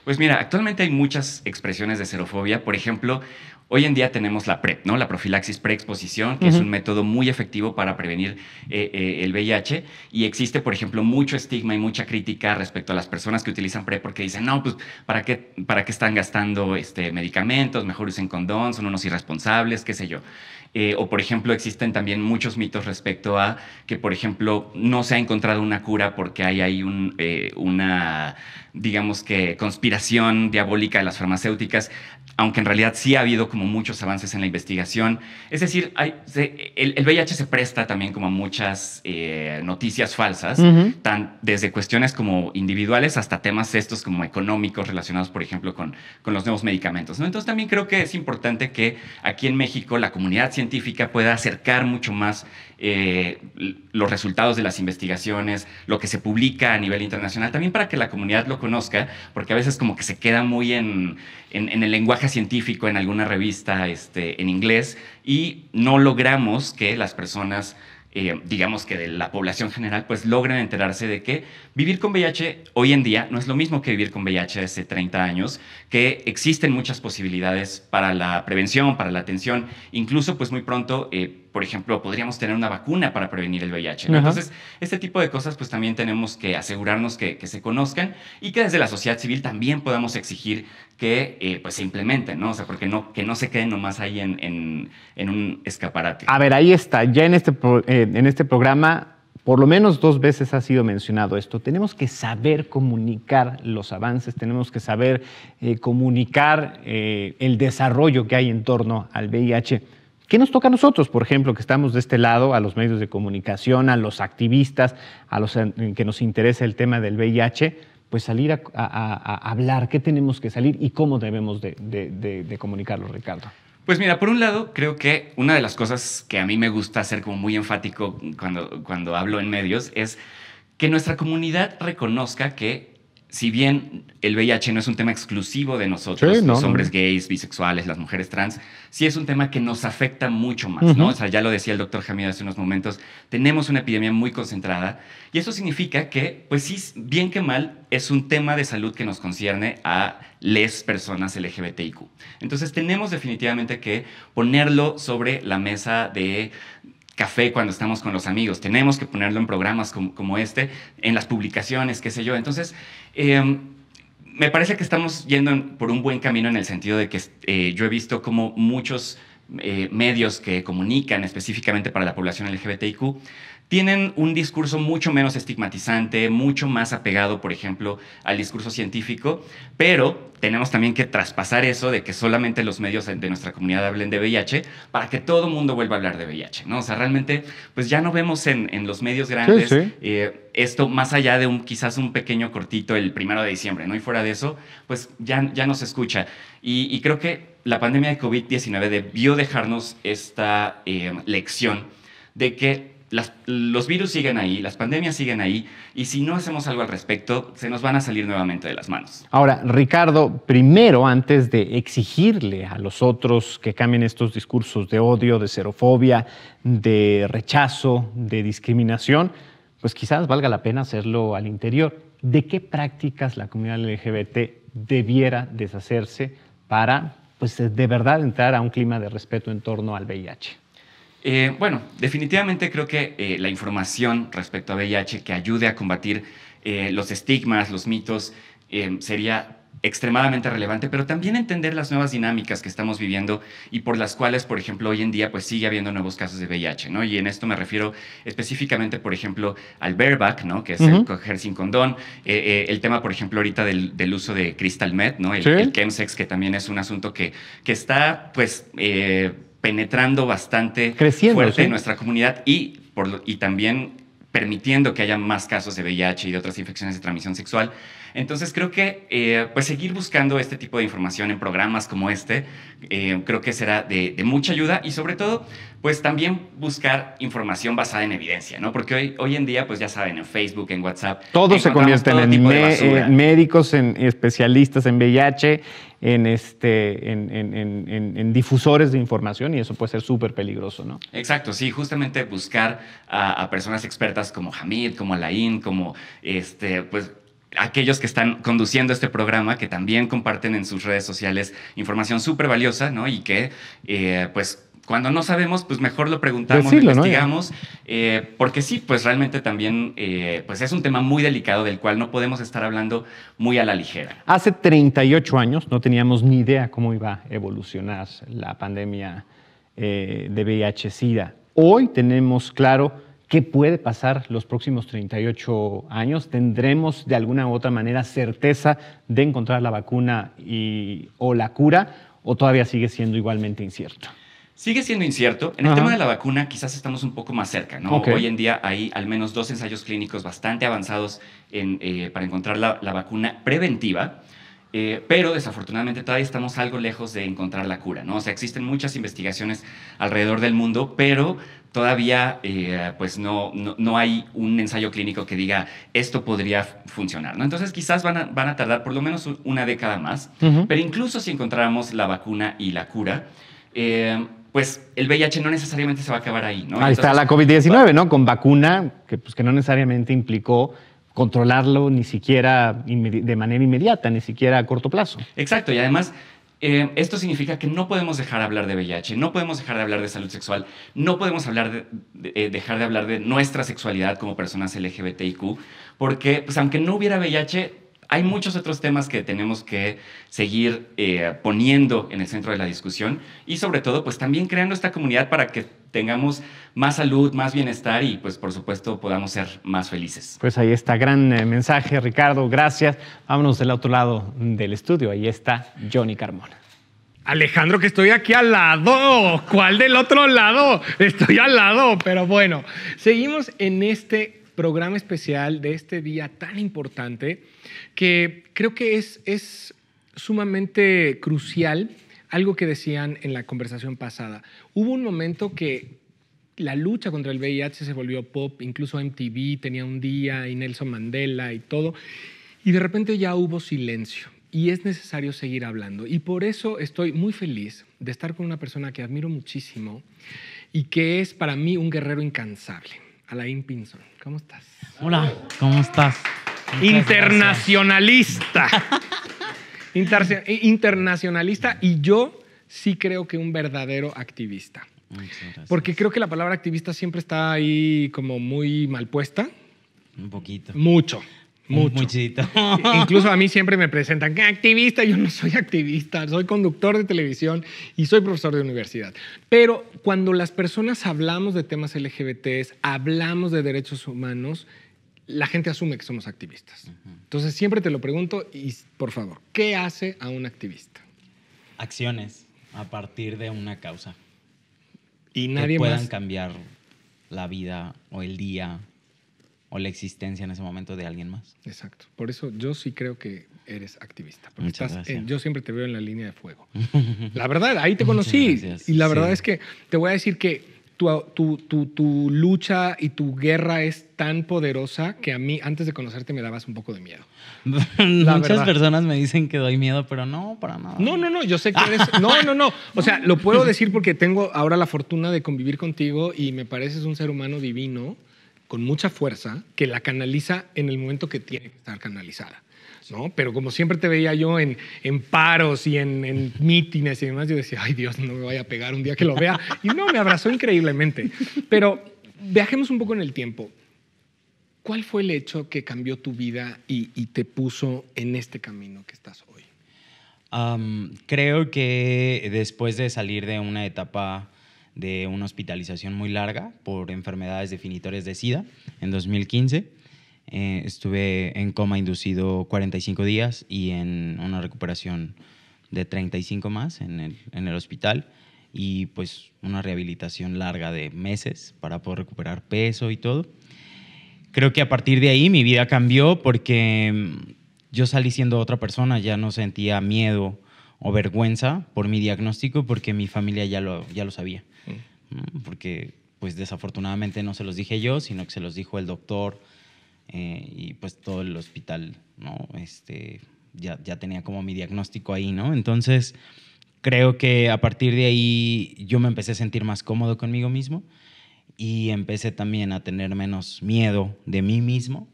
Pues mira, actualmente hay muchas expresiones de serofobia. Por ejemplo, hoy en día tenemos la PrEP, ¿no? La profilaxis preexposición, que uh-huh. es un método muy efectivo para prevenir eh, eh, el V I H. Y existe, por ejemplo, mucho estigma y mucha crítica respecto a las personas que utilizan PrEP porque dicen, no, pues, ¿para qué, para qué están gastando este, medicamentos? Mejor usen condón, son unos irresponsables, qué sé yo. Eh, o, por ejemplo, existen también muchos mitos respecto a que, por ejemplo, no se ha encontrado una cura porque hay ahí un, eh, una, digamos que, conspiración diabólica de las farmacéuticas, aunque en realidad sí ha habido como muchos avances en la investigación. Es decir, hay, se, el, el V I H se presta también como a muchas eh, noticias falsas, uh-huh. tan, desde cuestiones como individuales hasta temas estos como económicos relacionados, por ejemplo, con, con los nuevos medicamentos, ¿no? Entonces, también creo que es importante que aquí en México la comunidad científica científica pueda acercar mucho más eh, los resultados de las investigaciones, lo que se publica a nivel internacional, también para que la comunidad lo conozca, porque a veces como que se queda muy en, en, en el lenguaje científico, en alguna revista este, en inglés, y no logramos que las personas, eh, digamos que de la población general, pues logren enterarse de que vivir con V I H hoy en día no es lo mismo que vivir con V I H hace treinta años, que existen muchas posibilidades para la prevención, para la atención. Incluso, pues muy pronto, eh, por ejemplo, podríamos tener una vacuna para prevenir el V I H, ¿no? Entonces, este tipo de cosas, pues también tenemos que asegurarnos que, que se conozcan y que desde la sociedad civil también podamos exigir que eh, pues, se implementen, ¿no? O sea, porque no, que no se queden nomás ahí en, en, en un escaparate. A ver, ahí está. Ya en este, pro, eh, en este programa... Por lo menos dos veces ha sido mencionado esto. Tenemos que saber comunicar los avances, tenemos que saber eh, comunicar eh, el desarrollo que hay en torno al V I H. ¿Qué nos toca a nosotros, por ejemplo, que estamos de este lado, a los medios de comunicación, a los activistas, a los que nos interesa el tema del V I H? Pues salir a, a, a hablar, ¿qué tenemos que salir y cómo debemos de, de, de, de comunicarlo, Ricardo? Pues mira, por un lado, creo que una de las cosas que a mí me gusta hacer como muy enfático cuando, cuando hablo en medios es que nuestra comunidad reconozca que si bien el V I H no es un tema exclusivo de nosotros, sí, no, los hombres no. gays, bisexuales, las mujeres trans, sí es un tema que nos afecta mucho más, uh-huh. ¿no? O sea, ya lo decía el doctor Hamid hace unos momentos, tenemos una epidemia muy concentrada y eso significa que, pues sí, bien que mal, es un tema de salud que nos concierne a les personas L G B T I Q. Entonces, tenemos definitivamente que ponerlo sobre la mesa de... café cuando estamos con los amigos, tenemos que ponerlo en programas como, como este, en las publicaciones, qué sé yo. Entonces, eh, me parece que estamos yendo por un buen camino en el sentido de que eh, yo he visto como muchos eh, medios que comunican específicamente para la población L G B T I Q tienen un discurso mucho menos estigmatizante, mucho más apegado, por ejemplo, al discurso científico, pero tenemos también que traspasar eso de que solamente los medios de nuestra comunidad hablen de V I H para que todo el mundo vuelva a hablar de V I H, ¿no? O sea, realmente, pues ya no vemos en, en los medios grandes sí, sí. Eh, esto más allá de un quizás un pequeño cortito el primero de diciembre, ¿no? Y fuera de eso, pues ya, ya no se escucha. Y, y creo que la pandemia de COVID diecinueve debió dejarnos esta eh, lección de que Las, los virus siguen ahí, las pandemias siguen ahí, y si no hacemos algo al respecto, se nos van a salir nuevamente de las manos. Ahora, Ricardo, primero, antes de exigirle a los otros que cambien estos discursos de odio, de xenofobia, de rechazo, de discriminación, pues quizás valga la pena hacerlo al interior. ¿De qué prácticas la comunidad L G B T debiera deshacerse para, pues, de verdad entrar a un clima de respeto en torno al V I H? Eh, bueno, definitivamente creo que eh, la información respecto a V I H que ayude a combatir eh, los estigmas, los mitos, eh, sería extremadamente relevante, pero también entender las nuevas dinámicas que estamos viviendo y por las cuales, por ejemplo, hoy en día pues sigue habiendo nuevos casos de V I H, ¿no? Y en esto me refiero específicamente, por ejemplo, al bareback, ¿no? Que es uh-huh. el coger sin condón, eh, eh, el tema, por ejemplo, ahorita del, del uso de crystal meth, ¿no? El, ¿sí? el chemsex, que también es un asunto que, que está, pues, eh, penetrando bastante creciendo, fuerte ¿sí? en nuestra comunidad y, por, y también permitiendo que haya más casos de V I H y de otras infecciones de transmisión sexual. Entonces, creo que eh, pues seguir buscando este tipo de información en programas como este, eh, creo que será de, de mucha ayuda y, sobre todo, pues también buscar información basada en evidencia, ¿no? Porque hoy, hoy en día, pues ya saben, en Facebook, en WhatsApp... Todos se convierten todo en eh, médicos, en especialistas en V I H, en, este, en, en, en, en difusores de información, y eso puede ser súper peligroso, ¿no? Exacto, sí, justamente buscar a, a personas expertas como Hamid, como Alaín, como este, pues... aquellos que están conduciendo este programa, que también comparten en sus redes sociales información súper valiosa, ¿no? Y que, eh, pues, cuando no sabemos, pues mejor lo preguntamos, Decirlo, investigamos, ¿no? eh, porque sí, pues realmente también eh, pues es un tema muy delicado del cual no podemos estar hablando muy a la ligera. Hace treinta y ocho años no teníamos ni idea cómo iba a evolucionar la pandemia eh, de V I H SIDA. Hoy tenemos claro... ¿qué puede pasar los próximos treinta y ocho años? ¿Tendremos de alguna u otra manera certeza de encontrar la vacuna y, o la cura, o todavía sigue siendo igualmente incierto? Sigue siendo incierto. En el Ajá. tema de la vacuna quizás estamos un poco más cerca, ¿no? Okay. Hoy en día hay al menos dos ensayos clínicos bastante avanzados en, eh, para encontrar la, la vacuna preventiva. Eh, pero desafortunadamente todavía estamos algo lejos de encontrar la cura, ¿no? O sea, existen muchas investigaciones alrededor del mundo, pero todavía eh, pues no, no, no hay un ensayo clínico que diga esto podría funcionar, ¿no? Entonces quizás van a, van a tardar por lo menos una década más, uh-huh. pero incluso si encontráramos la vacuna y la cura, eh, pues el V I H no necesariamente se va a acabar ahí, ¿no? Ahí Entonces, está la COVID diecinueve, ¿no? Con vacuna que, pues, que no necesariamente implicó controlarlo ni siquiera de manera inmediata, ni siquiera a corto plazo. Exacto, y además eh, esto significa que no podemos dejar de hablar de V I H, no podemos dejar de hablar de salud sexual, no podemos hablar de, de, eh, dejar de hablar de nuestra sexualidad como personas L G B T I Q, porque pues, aunque no hubiera V I H, hay muchos otros temas que tenemos que seguir eh, poniendo en el centro de la discusión y, sobre todo, pues también creando esta comunidad para que tengamos más salud, más bienestar y, pues, por supuesto, podamos ser más felices. Pues ahí está. Gran eh, mensaje, Ricardo. Gracias. Vámonos del otro lado del estudio. Ahí está Johnny Carmona. Alejandro, que estoy aquí al lado. ¿Cuál del otro lado? Estoy al lado. Pero bueno, seguimos en este programa especial de este día tan importante que creo que es, es sumamente crucial algo que decían en la conversación pasada. Hubo un momento que la lucha contra el V I H se volvió pop, incluso M T V tenía un día y Nelson Mandela y todo, y de repente ya hubo silencio y es necesario seguir hablando. Y por eso estoy muy feliz de estar con una persona que admiro muchísimo y que es para mí un guerrero incansable. Alaín Pinzón, ¿cómo estás? Hola, ¿cómo estás? Muchas internacionalista. Inter internacionalista y yo sí creo que un verdadero activista. Porque creo que la palabra activista siempre está ahí como muy mal puesta. Un poquito. Mucho. Mucho. Muchito. Incluso a mí siempre me presentan que activista, yo no soy activista, soy conductor de televisión y soy profesor de universidad. Pero cuando las personas hablamos de temas L G B T, hablamos de derechos humanos, la gente asume que somos activistas. Entonces siempre te lo pregunto y, por favor, ¿qué hace a un activista? Acciones a partir de una causa. Y nadie que puedan más... cambiar la vida o el día o la existencia en ese momento de alguien más. Exacto. Por eso yo sí creo que eres activista. Porque estás en, yo siempre te veo en la línea de fuego. La verdad, ahí te conocí. Y la verdad sí. es que te voy a decir que tu, tu, tu, tu lucha y tu guerra es tan poderosa que a mí, antes de conocerte, me dabas un poco de miedo. Muchas verdad. personas me dicen que doy miedo, pero no, para nada. No, no, no. Yo sé que eres... No, no, no. O sea, lo puedo decir porque tengo ahora la fortuna de convivir contigo y me pareces un ser humano divino con mucha fuerza, que la canaliza en el momento que tiene que estar canalizada, ¿no? Pero como siempre te veía yo en, en paros y en, en mítines y demás, yo decía, ay Dios, no me vaya a pegar un día que lo vea. Y no, me abrazó increíblemente. Pero viajemos un poco en el tiempo. ¿Cuál fue el hecho que cambió tu vida y, y te puso en este camino que estás hoy? Um, creo que después de salir de una etapa de una hospitalización muy larga por enfermedades definitorias de SIDA en dos mil quince, eh, estuve en coma inducido cuarenta y cinco días y en una recuperación de treinta y cinco más en el, en el hospital, y pues una rehabilitación larga de meses para poder recuperar peso y todo. Creo que a partir de ahí mi vida cambió porque yo salí siendo otra persona, ya no sentía miedo o vergüenza por mi diagnóstico porque mi familia ya lo, ya lo sabía. Mm. Porque pues desafortunadamente no se los dije yo, sino que se los dijo el doctor eh, y pues todo el hospital, ¿no? Este, ya, ya tenía como mi diagnóstico ahí, ¿no? Entonces creo que a partir de ahí yo me empecé a sentir más cómodo conmigo mismo y empecé también a tener menos miedo de mí mismo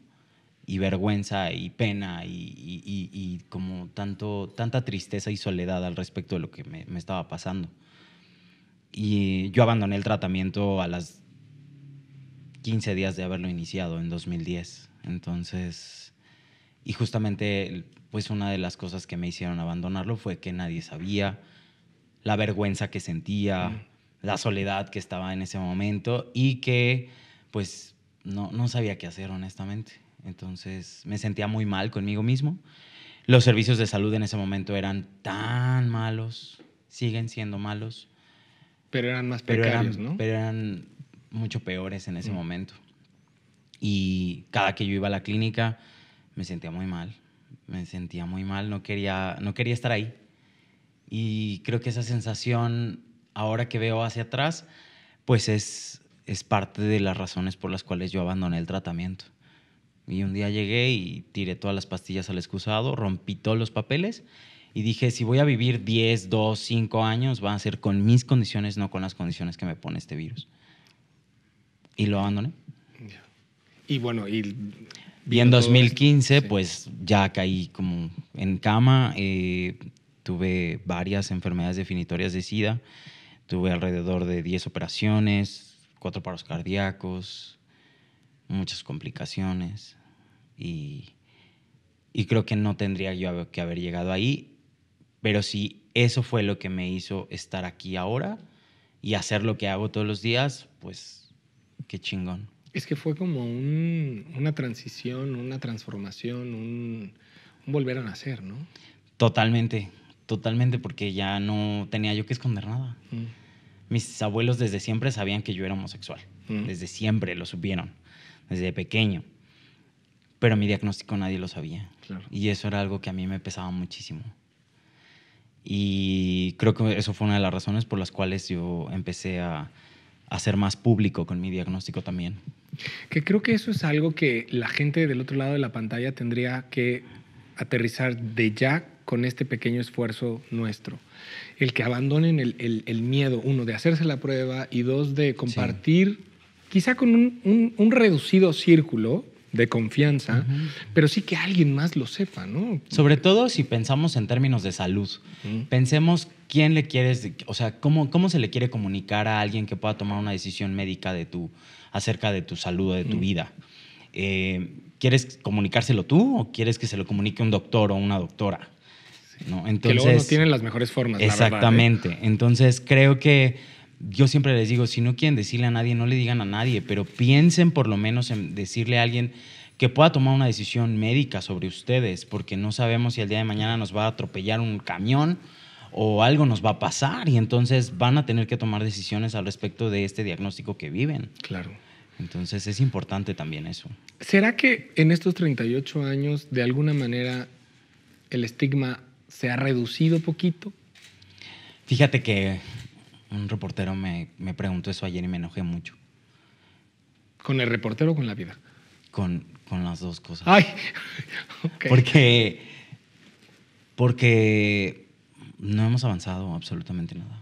y vergüenza y pena y, y, y, y como tanto, tanta tristeza y soledad al respecto de lo que me, me estaba pasando. Y yo abandoné el tratamiento a las quince días de haberlo iniciado en dos mil diez. Entonces, y justamente pues una de las cosas que me hicieron abandonarlo fue que nadie sabía, la vergüenza que sentía, mm. la soledad que estaba en ese momento y que pues no, no sabía qué hacer honestamente. Entonces me sentía muy mal conmigo mismo. Los servicios de salud en ese momento eran tan malos, siguen siendo malos. Pero eran más precarios, pero eran, ¿no? Pero eran mucho peores en ese mm. momento. Y cada que yo iba a la clínica me sentía muy mal, me sentía muy mal, no quería, no quería estar ahí. Y creo que esa sensación, ahora que veo hacia atrás, pues es, es parte de las razones por las cuales yo abandoné el tratamiento. Y un día llegué y tiré todas las pastillas al excusado, rompí todos los papeles y dije, si voy a vivir diez, dos, cinco años, van a ser con mis condiciones, no con las condiciones que me pone este virus. Y lo abandoné. Y bueno, y... Y en dos mil quince, sí. pues ya caí como en cama, eh, tuve varias enfermedades definitorias de SIDA, tuve alrededor de diez operaciones, cuatro paros cardíacos, muchas complicaciones y, y creo que no tendría yo que haber llegado ahí, pero sí, eso fue lo que me hizo estar aquí ahora y hacer lo que hago todos los días, pues qué chingón. Es que fue como un, una transición, una transformación, un, un volver a nacer, ¿no? Totalmente, totalmente, porque ya no tenía yo que esconder nada. Mm. Mis abuelos desde siempre sabían que yo era homosexual. Mm. Desde siempre lo supieron, desde pequeño. Pero mi diagnóstico nadie lo sabía. Claro. Y eso era algo que a mí me pesaba muchísimo. Y creo que eso fue una de las razones por las cuales yo empecé a, a ser más público con mi diagnóstico también. Que creo que eso es algo que la gente del otro lado de la pantalla tendría que aterrizar de ya con este pequeño esfuerzo nuestro. El que abandonen el, el, el miedo, uno, de hacerse la prueba y dos, de compartir, sí. quizá con un, un, un reducido círculo de confianza, uh-huh. pero sí que alguien más lo sepa, ¿no? Sobre todo si pensamos en términos de salud. Uh-huh. Pensemos quién le quieres, o sea, cómo, cómo se le quiere comunicar a alguien que pueda tomar una decisión médica de tu, acerca de tu salud o de tu uh-huh. vida. Eh, ¿Quieres comunicárselo tú o quieres que se lo comunique un doctor o una doctora? Sí. ¿No? Entonces, que luego no tienen las mejores formas, exactamente. La verdad, ¿eh? Entonces creo que yo siempre les digo, si no quieren decirle a nadie, no le digan a nadie, pero piensen por lo menos en decirle a alguien que pueda tomar una decisión médica sobre ustedes, porque no sabemos si el día de mañana nos va a atropellar un camión o algo nos va a pasar y entonces van a tener que tomar decisiones al respecto de este diagnóstico que viven. Claro. Entonces es importante también eso. ¿Será que en estos treinta y ocho años, de alguna manera, el estigma se ha reducido poquito? Fíjate que un reportero me, me preguntó eso ayer y me enojé mucho. ¿Con el reportero o con la vida? Con, con las dos cosas. ¡Ay! Okay. Porque, porque no hemos avanzado absolutamente nada.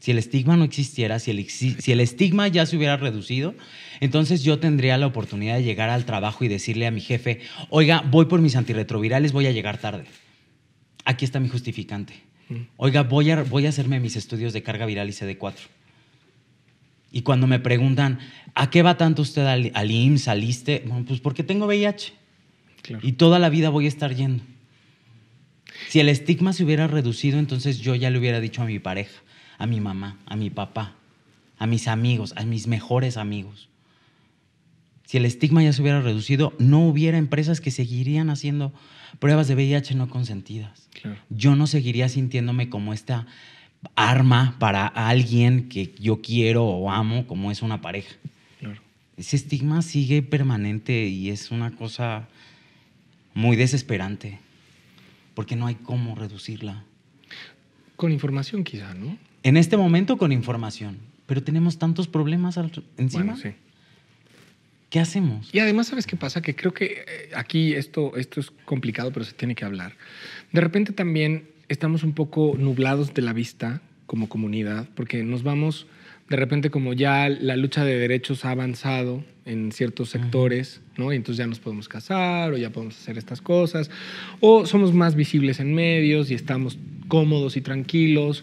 Si el estigma no existiera, si el, si el estigma ya se hubiera reducido, entonces yo tendría la oportunidad de llegar al trabajo y decirle a mi jefe, oiga, voy por mis antirretrovirales, voy a llegar tarde. Aquí está mi justificante. Oiga, voy a, voy a hacerme mis estudios de carga viral y C D cuatro. Y cuando me preguntan, ¿a qué va tanto usted al, al I M S S, al Issste? Bueno, pues porque tengo V I H. Claro. Y toda la vida voy a estar yendo. Si el estigma se hubiera reducido, entonces yo ya le hubiera dicho a mi pareja, a mi mamá, a mi papá, a mis amigos, a mis mejores amigos. Si el estigma ya se hubiera reducido, no hubiera empresas que seguirían haciendo pruebas de V I H no consentidas. Claro. Yo no seguiría sintiéndome como esta arma para alguien que yo quiero o amo, como es una pareja. Claro. Ese estigma sigue permanente y es una cosa muy desesperante, porque no hay cómo reducirla. Con información quizá, ¿no? En este momento con información, pero tenemos tantos problemas encima. Bueno, sí. ¿Qué hacemos? Y además, ¿sabes qué pasa? Que creo que aquí esto, esto es complicado, pero se tiene que hablar. De repente también estamos un poco nublados de la vista como comunidad, porque nos vamos, de repente, como ya la lucha de derechos ha avanzado en ciertos sectores, ¿no? Y entonces ya nos podemos casar o ya podemos hacer estas cosas, o somos más visibles en medios y estamos cómodos y tranquilos.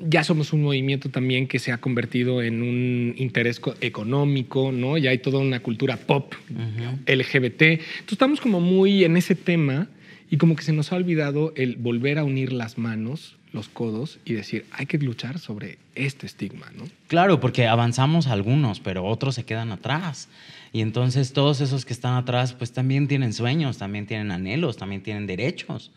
Ya somos un movimiento también que se ha convertido en un interés económico, ¿no? Ya hay toda una cultura pop, uh-huh. L G B T. Entonces estamos como muy en ese tema y como que se nos ha olvidado el volver a unir las manos, los codos y decir, hay que luchar sobre este estigma, ¿no? Claro, porque avanzamos algunos, pero otros se quedan atrás. Y entonces todos esos que están atrás, pues también tienen sueños, también tienen anhelos, también tienen derechos.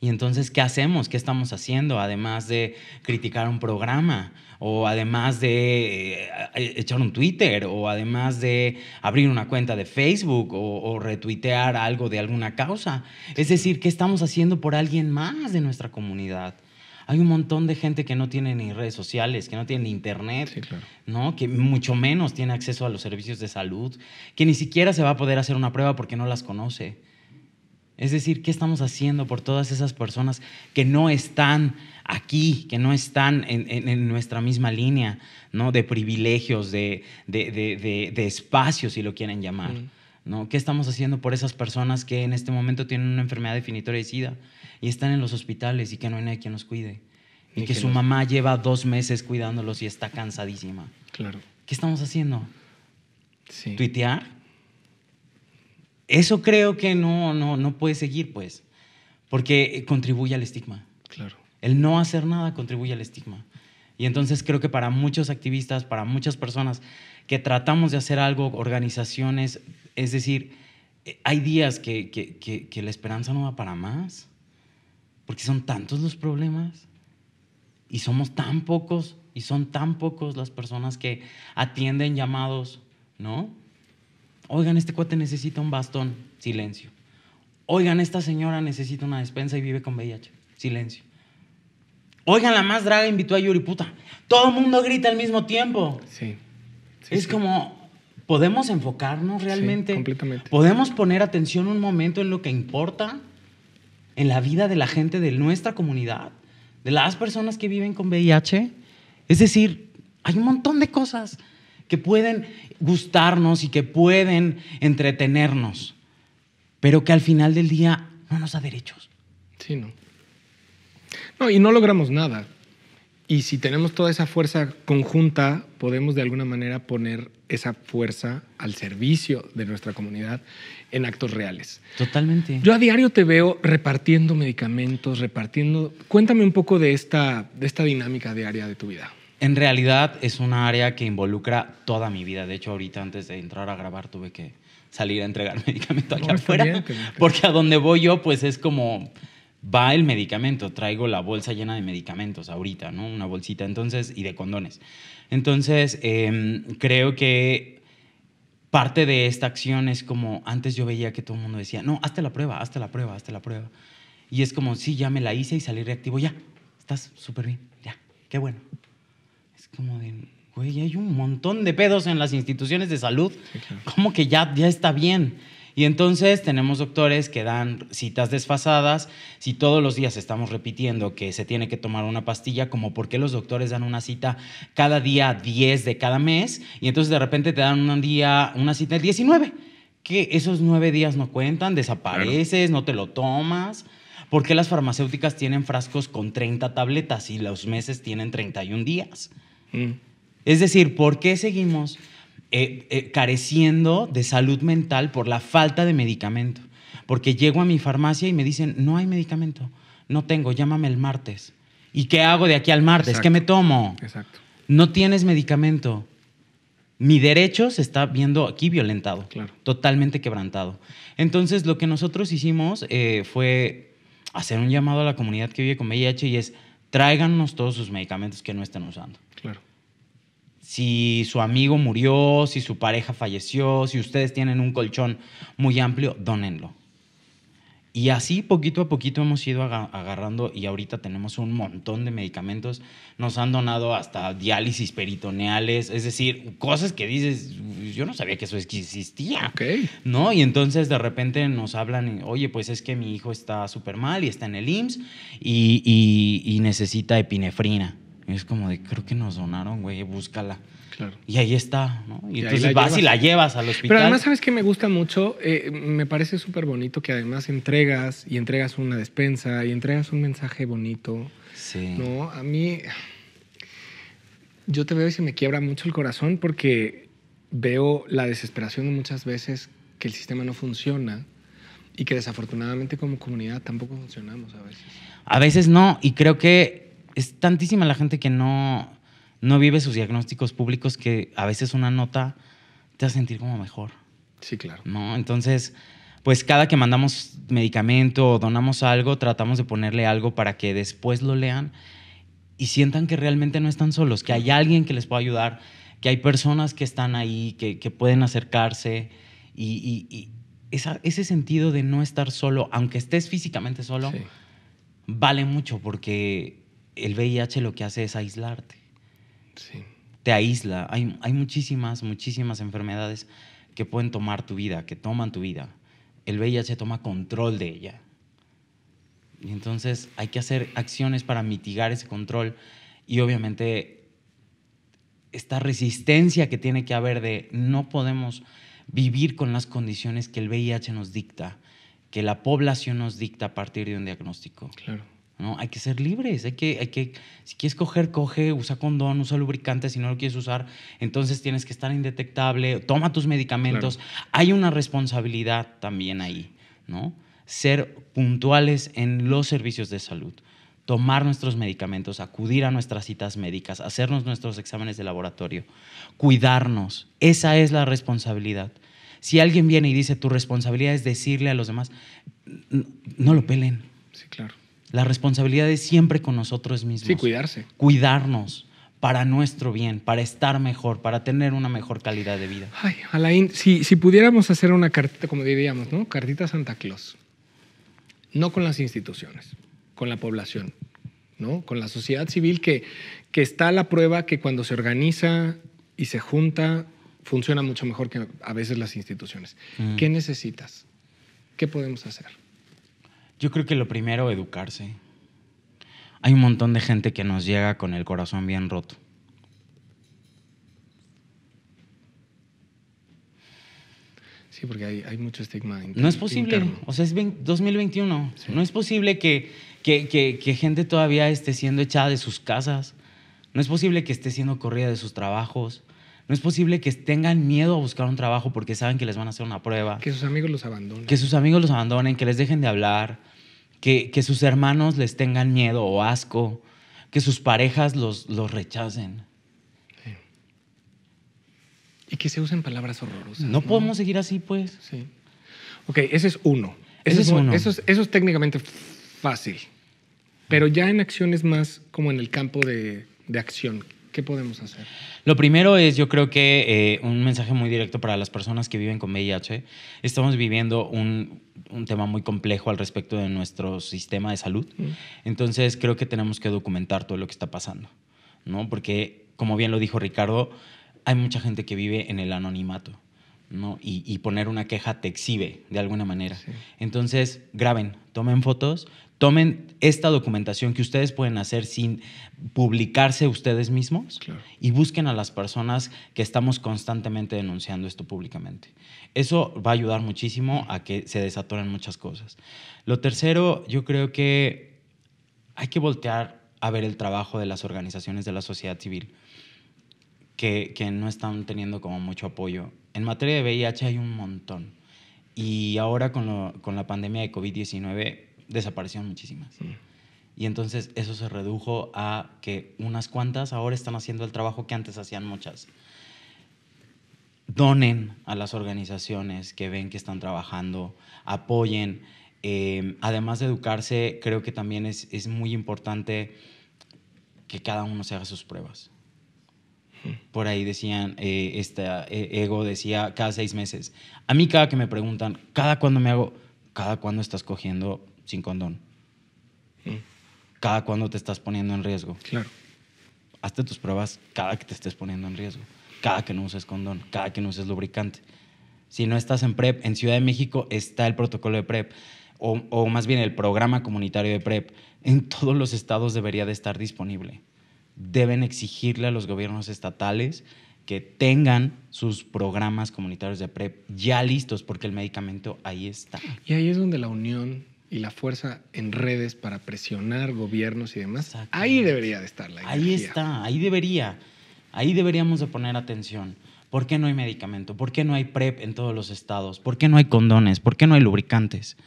Y entonces, ¿qué hacemos? ¿Qué estamos haciendo? Además de criticar un programa, o además de echar un Twitter, o además de abrir una cuenta de Facebook, o, o retuitear algo de alguna causa. Es decir, ¿qué estamos haciendo por alguien más de nuestra comunidad? Hay un montón de gente que no tiene ni redes sociales, que no tiene ni internet, sí, claro. ¿No? Que mucho menos tiene acceso a los servicios de salud, que ni siquiera se va a poder hacer una prueba porque no las conoce. Es decir, ¿qué estamos haciendo por todas esas personas que no están aquí, que no están en, en, en nuestra misma línea, ¿no? De privilegios, de, de, de, de, de espacios, si lo quieren llamar? Mm. ¿No? ¿Qué estamos haciendo por esas personas que en este momento tienen una enfermedad definitoria de SIDA y están en los hospitales y que no hay nadie quien los cuide? Y, y que, que su los... mamá lleva dos meses cuidándolos y está cansadísima. Claro. ¿Qué estamos haciendo? Sí. ¿Tuitear? Eso creo que no, no, no puede seguir, pues, porque contribuye al estigma. Claro. El no hacer nada contribuye al estigma. Y entonces creo que para muchos activistas, para muchas personas que tratamos de hacer algo, organizaciones, es decir, hay días que, que, que, que la esperanza no va para más, porque son tantos los problemas y somos tan pocos y son tan pocos las personas que atienden llamados, ¿no? Oigan, este cuate necesita un bastón. Silencio. Oigan, esta señora necesita una despensa y vive con V I H. Silencio. Oigan, la más draga invitó a Yuriputa. Todo el mundo grita al mismo tiempo. Sí. sí es sí. como, ¿podemos enfocarnos realmente? Sí, completamente. ¿Podemos poner atención un momento en lo que importa? En la vida de la gente de nuestra comunidad, de las personas que viven con V I H. Es decir, hay un montón de cosas que pueden gustarnos y que pueden entretenernos, pero que al final del día no nos da derechos. Sí, no. No, y no logramos nada. Y si tenemos toda esa fuerza conjunta, podemos de alguna manera poner esa fuerza al servicio de nuestra comunidad en actos reales. Totalmente. Yo a diario te veo repartiendo medicamentos, repartiendo... Cuéntame un poco de esta, de esta dinámica diaria de tu vida. En realidad es una área que involucra toda mi vida. De hecho, ahorita antes de entrar a grabar tuve que salir a entregar medicamento aquí no, afuera. Bien, bien. Porque a donde voy yo, pues es como va el medicamento. Traigo la bolsa llena de medicamentos ahorita, ¿no? Una bolsita, entonces, y de condones. Entonces, eh, creo que parte de esta acción es como antes yo veía que todo el mundo decía, no, hazte la prueba, hazte la prueba, hazte la prueba. Y es como, sí, ya me la hice y salí reactivo. Ya, estás súper bien, ya, qué bueno. Como de, güey, hay un montón de pedos en las instituciones de salud. Sí, claro. Como que ya, ya está bien. Y entonces tenemos doctores que dan citas desfasadas. Si todos los días estamos repitiendo que se tiene que tomar una pastilla, como por qué los doctores dan una cita cada día diez de cada mes y entonces de repente te dan un día, una cita el diecinueve. Que esos nueve días no cuentan, desapareces, claro. No te lo tomas. ¿Por qué las farmacéuticas tienen frascos con treinta tabletas y los meses tienen treinta y un días? Mm. Es decir, ¿por qué seguimos eh, eh, careciendo de salud mental por la falta de medicamento? Porque llego a mi farmacia y me dicen, no hay medicamento, no tengo, llámame el martes. ¿Y qué hago de aquí al martes? Exacto. ¿Qué me tomo? Exacto. No tienes medicamento. Mi derecho se está viendo aquí violentado, claro. Totalmente quebrantado. Entonces, lo que nosotros hicimos eh, fue hacer un llamado a la comunidad que vive con V I H y es, tráiganos todos sus medicamentos que no estén usando. Claro. Si su amigo murió, si su pareja falleció, si ustedes tienen un colchón muy amplio, dónenlo. Y así, poquito a poquito, hemos ido agarrando y ahorita tenemos un montón de medicamentos. Nos han donado hasta diálisis peritoneales, es decir, cosas que dices, yo no sabía que eso existía. Okay. ¿No? Y entonces, de repente, nos hablan, oye, pues es que mi hijo está súper mal y está en el I M S S y, y, y necesita epinefrina. Y es como de, creo que nos donaron, güey, búscala. Claro. Y ahí está, ¿no? Y, y entonces vas llevas. y la llevas al hospital. Pero además, ¿sabes qué me gusta mucho? Eh, me parece súper bonito que además entregas y entregas una despensa y entregas un mensaje bonito. Sí. ¿No? A mí, yo te veo y se me quiebra mucho el corazón porque veo la desesperación de muchas veces que el sistema no funciona y que desafortunadamente como comunidad tampoco funcionamos a veces. A veces no, y creo que es tantísima la gente que no... no vive sus diagnósticos públicos que a veces una nota te hace sentir como mejor. Sí, claro. ¿No? Entonces, pues cada que mandamos medicamento o donamos algo, tratamos de ponerle algo para que después lo lean y sientan que realmente no están solos, que hay alguien que les pueda ayudar, que hay personas que están ahí, que, que pueden acercarse y, y, y esa, ese sentido de no estar solo, aunque estés físicamente solo, sí. Vale mucho porque el V I H lo que hace es aislarte. Sí. Te aísla. Hay, hay muchísimas, muchísimas enfermedades que pueden tomar tu vida, que toman tu vida. El V I H toma control de ella. Y entonces hay que hacer acciones para mitigar ese control y obviamente esta resistencia que tiene que haber de no podemos vivir con las condiciones que el V I H nos dicta, que la población nos dicta a partir de un diagnóstico. Claro. No, hay que ser libres, hay que, hay que, si quieres coger, coge, usa condón, usa lubricante, si no lo quieres usar, entonces tienes que estar indetectable, toma tus medicamentos. Claro. Hay una responsabilidad también ahí, ¿no? Ser puntuales en los servicios de salud, tomar nuestros medicamentos, acudir a nuestras citas médicas, hacernos nuestros exámenes de laboratorio, cuidarnos. Esa es la responsabilidad. Si alguien viene y dice, tu responsabilidad es decirle a los demás, no, no lo pelen. Sí, claro. La responsabilidad es siempre con nosotros mismos. Sí, cuidarse. Cuidarnos para nuestro bien, para estar mejor, para tener una mejor calidad de vida. Ay, Alaín, si, si pudiéramos hacer una cartita, como diríamos, ¿no? Cartita Santa Claus. No con las instituciones, con la población, ¿no? Con la sociedad civil que, que está a la prueba que cuando se organiza y se junta, funciona mucho mejor que a veces las instituciones. Mm. ¿Qué necesitas? ¿Qué podemos hacer? Yo creo que lo primero, educarse. Hay un montón de gente que nos llega con el corazón bien roto. Sí, porque hay, hay mucho estigma interno. No es posible. Interno. O sea, es veinte, dos mil veintiuno. Sí. No es posible que, que, que, que gente todavía esté siendo echada de sus casas. No es posible que esté siendo corrida de sus trabajos. No es posible que tengan miedo a buscar un trabajo porque saben que les van a hacer una prueba. Que sus amigos los abandonen. Que sus amigos los abandonen, que les dejen de hablar, que, que sus hermanos les tengan miedo o asco, que sus parejas los, los rechacen. Sí. Y que se usen palabras horrorosas. No, ¿no? podemos seguir así, pues. Sí. Ok, ese es uno. Ese, ese es uno. Eso es, eso es técnicamente fácil. Pero ya en acciones más como en el campo de, de acción. ¿Qué podemos hacer? Lo primero es, yo creo que eh, un mensaje muy directo para las personas que viven con V I H. Estamos viviendo un, un tema muy complejo al respecto de nuestro sistema de salud. Mm. Entonces, creo que tenemos que documentar todo lo que está pasando, ¿no? Porque, como bien lo dijo Ricardo, hay mucha gente que vive en el anonimato, ¿no? Y, y poner una queja te exhibe de alguna manera. Sí. Entonces, graben, tomen fotos. Tomen esta documentación que ustedes pueden hacer sin publicarse ustedes mismos, claro. Y busquen a las personas que estamos constantemente denunciando esto públicamente. Eso va a ayudar muchísimo a que se desatoren muchas cosas. Lo tercero, yo creo que hay que voltear a ver el trabajo de las organizaciones de la sociedad civil que, que no están teniendo como mucho apoyo. En materia de V I H hay un montón. Y ahora con, lo, con la pandemia de COVID diecinueve... desaparecieron muchísimas. Mm. y entonces eso se redujo a que unas cuantas ahora están haciendo el trabajo que antes hacían muchas. Donen a las organizaciones que ven que están trabajando, apoyen. Eh, además de educarse, creo que también es, es muy importante que cada uno se haga sus pruebas. Por ahí decían, eh, este, eh, Ego decía cada seis meses. A mí cada que me preguntan, ¿cada cuándo me hago? Cada cuándo estás cogiendo sin condón. Sí. Cada cuándo te estás poniendo en riesgo. Claro. Hazte tus pruebas cada que te estés poniendo en riesgo. Cada que no uses condón, cada que no uses lubricante. Si no estás en PrEP, en Ciudad de México está el protocolo de PrEP, o, o más bien el programa comunitario de PrEP. En todos los estados debería de estar disponible. Deben exigirle a los gobiernos estatales que tengan sus programas comunitarios de PrEP ya listos, porque el medicamento ahí está. Y ahí es donde la unión y la fuerza en redes para presionar gobiernos y demás, ahí debería de estar la energía. Ahí está, ahí debería. Ahí deberíamos de poner atención. ¿Por qué no hay medicamento? ¿Por qué no hay PrEP en todos los estados? ¿Por qué no hay condones? ¿Por qué no hay lubricantes?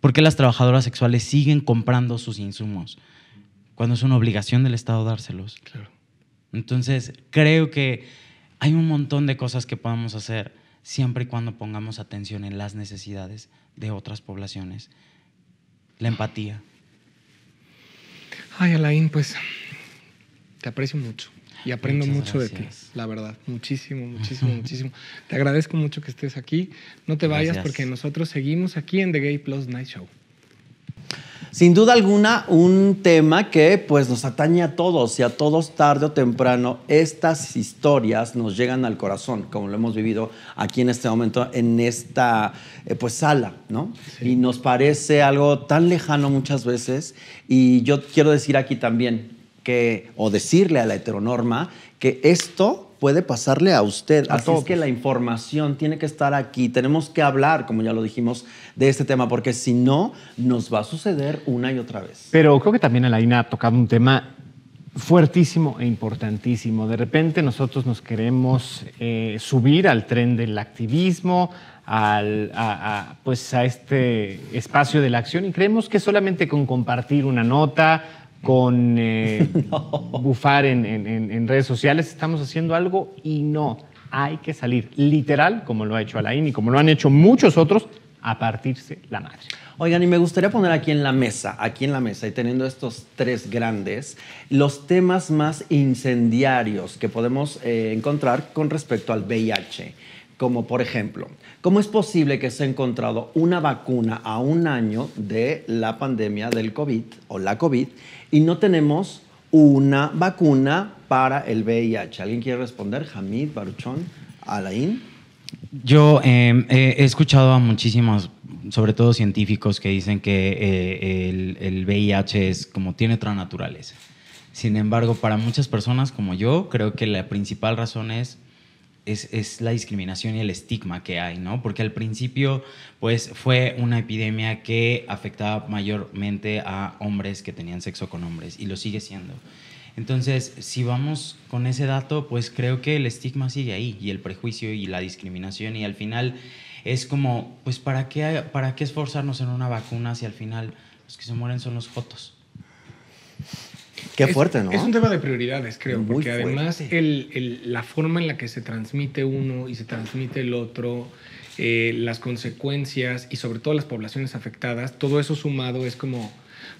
¿Por qué las trabajadoras sexuales siguen comprando sus insumos cuando es una obligación del Estado dárselos? Claro. Entonces, creo que hay un montón de cosas que podemos hacer siempre y cuando pongamos atención en las necesidades de otras poblaciones. La empatía. Ay, Alaín, pues te aprecio mucho. Y aprendo Muchas mucho gracias. de ti, la verdad. Muchísimo, muchísimo, muchísimo. Te agradezco mucho que estés aquí. No te gracias. vayas porque nosotros seguimos aquí en The Gay Plus Night Show. Sin duda alguna, un tema que pues, nos atañe a todos y a todos tarde o temprano. Estas historias nos llegan al corazón, como lo hemos vivido aquí en este momento, en esta eh, pues, sala, ¿no? Sí. Y nos parece algo tan lejano muchas veces. Y yo quiero decir aquí también, Que, o decirle a la heteronorma que esto puede pasarle a usted. A Así todos. Es que la información tiene que estar aquí. Tenemos que hablar, como ya lo dijimos, de este tema, porque si no, nos va a suceder una y otra vez. Pero creo que también Alaín ha tocado un tema fuertísimo e importantísimo. De repente nosotros nos queremos eh, subir al tren del activismo, al, a, a, pues a este espacio de la acción, y creemos que solamente con compartir una nota, con eh, no. bufar en, en, en redes sociales, estamos haciendo algo, y no, hay que salir literal, como lo ha hecho Alaín y como lo han hecho muchos otros, a partirse la madre. Oigan, y me gustaría poner aquí en la mesa, aquí en la mesa, y teniendo estos tres grandes, los temas más incendiarios que podemos eh, encontrar con respecto al V I H. Como, por ejemplo, ¿cómo es posible que se ha encontrado una vacuna a un año de la pandemia del COVID o la COVID y no tenemos una vacuna para el V I H? ¿Alguien quiere responder? Hamid, Baruchón, Alaín. Yo eh, he escuchado a muchísimos, sobre todo científicos, que dicen que eh, el, el V I H es como tiene otra naturaleza. Sin embargo, para muchas personas como yo, creo que la principal razón es Es, es la discriminación y el estigma que hay, ¿no? Porque al principio, pues, fue una epidemia que afectaba mayormente a hombres que tenían sexo con hombres, y lo sigue siendo. Entonces, si vamos con ese dato, pues creo que el estigma sigue ahí, y el prejuicio y la discriminación, y al final es como, pues, ¿para qué, para qué esforzarnos en una vacuna si al final los que se mueren son los jotos? Qué fuerte, ¿no? Es un tema de prioridades, creo, Muy porque además el, el, la forma en la que se transmite uno y se transmite el otro, eh, las consecuencias y sobre todo las poblaciones afectadas, todo eso sumado es como,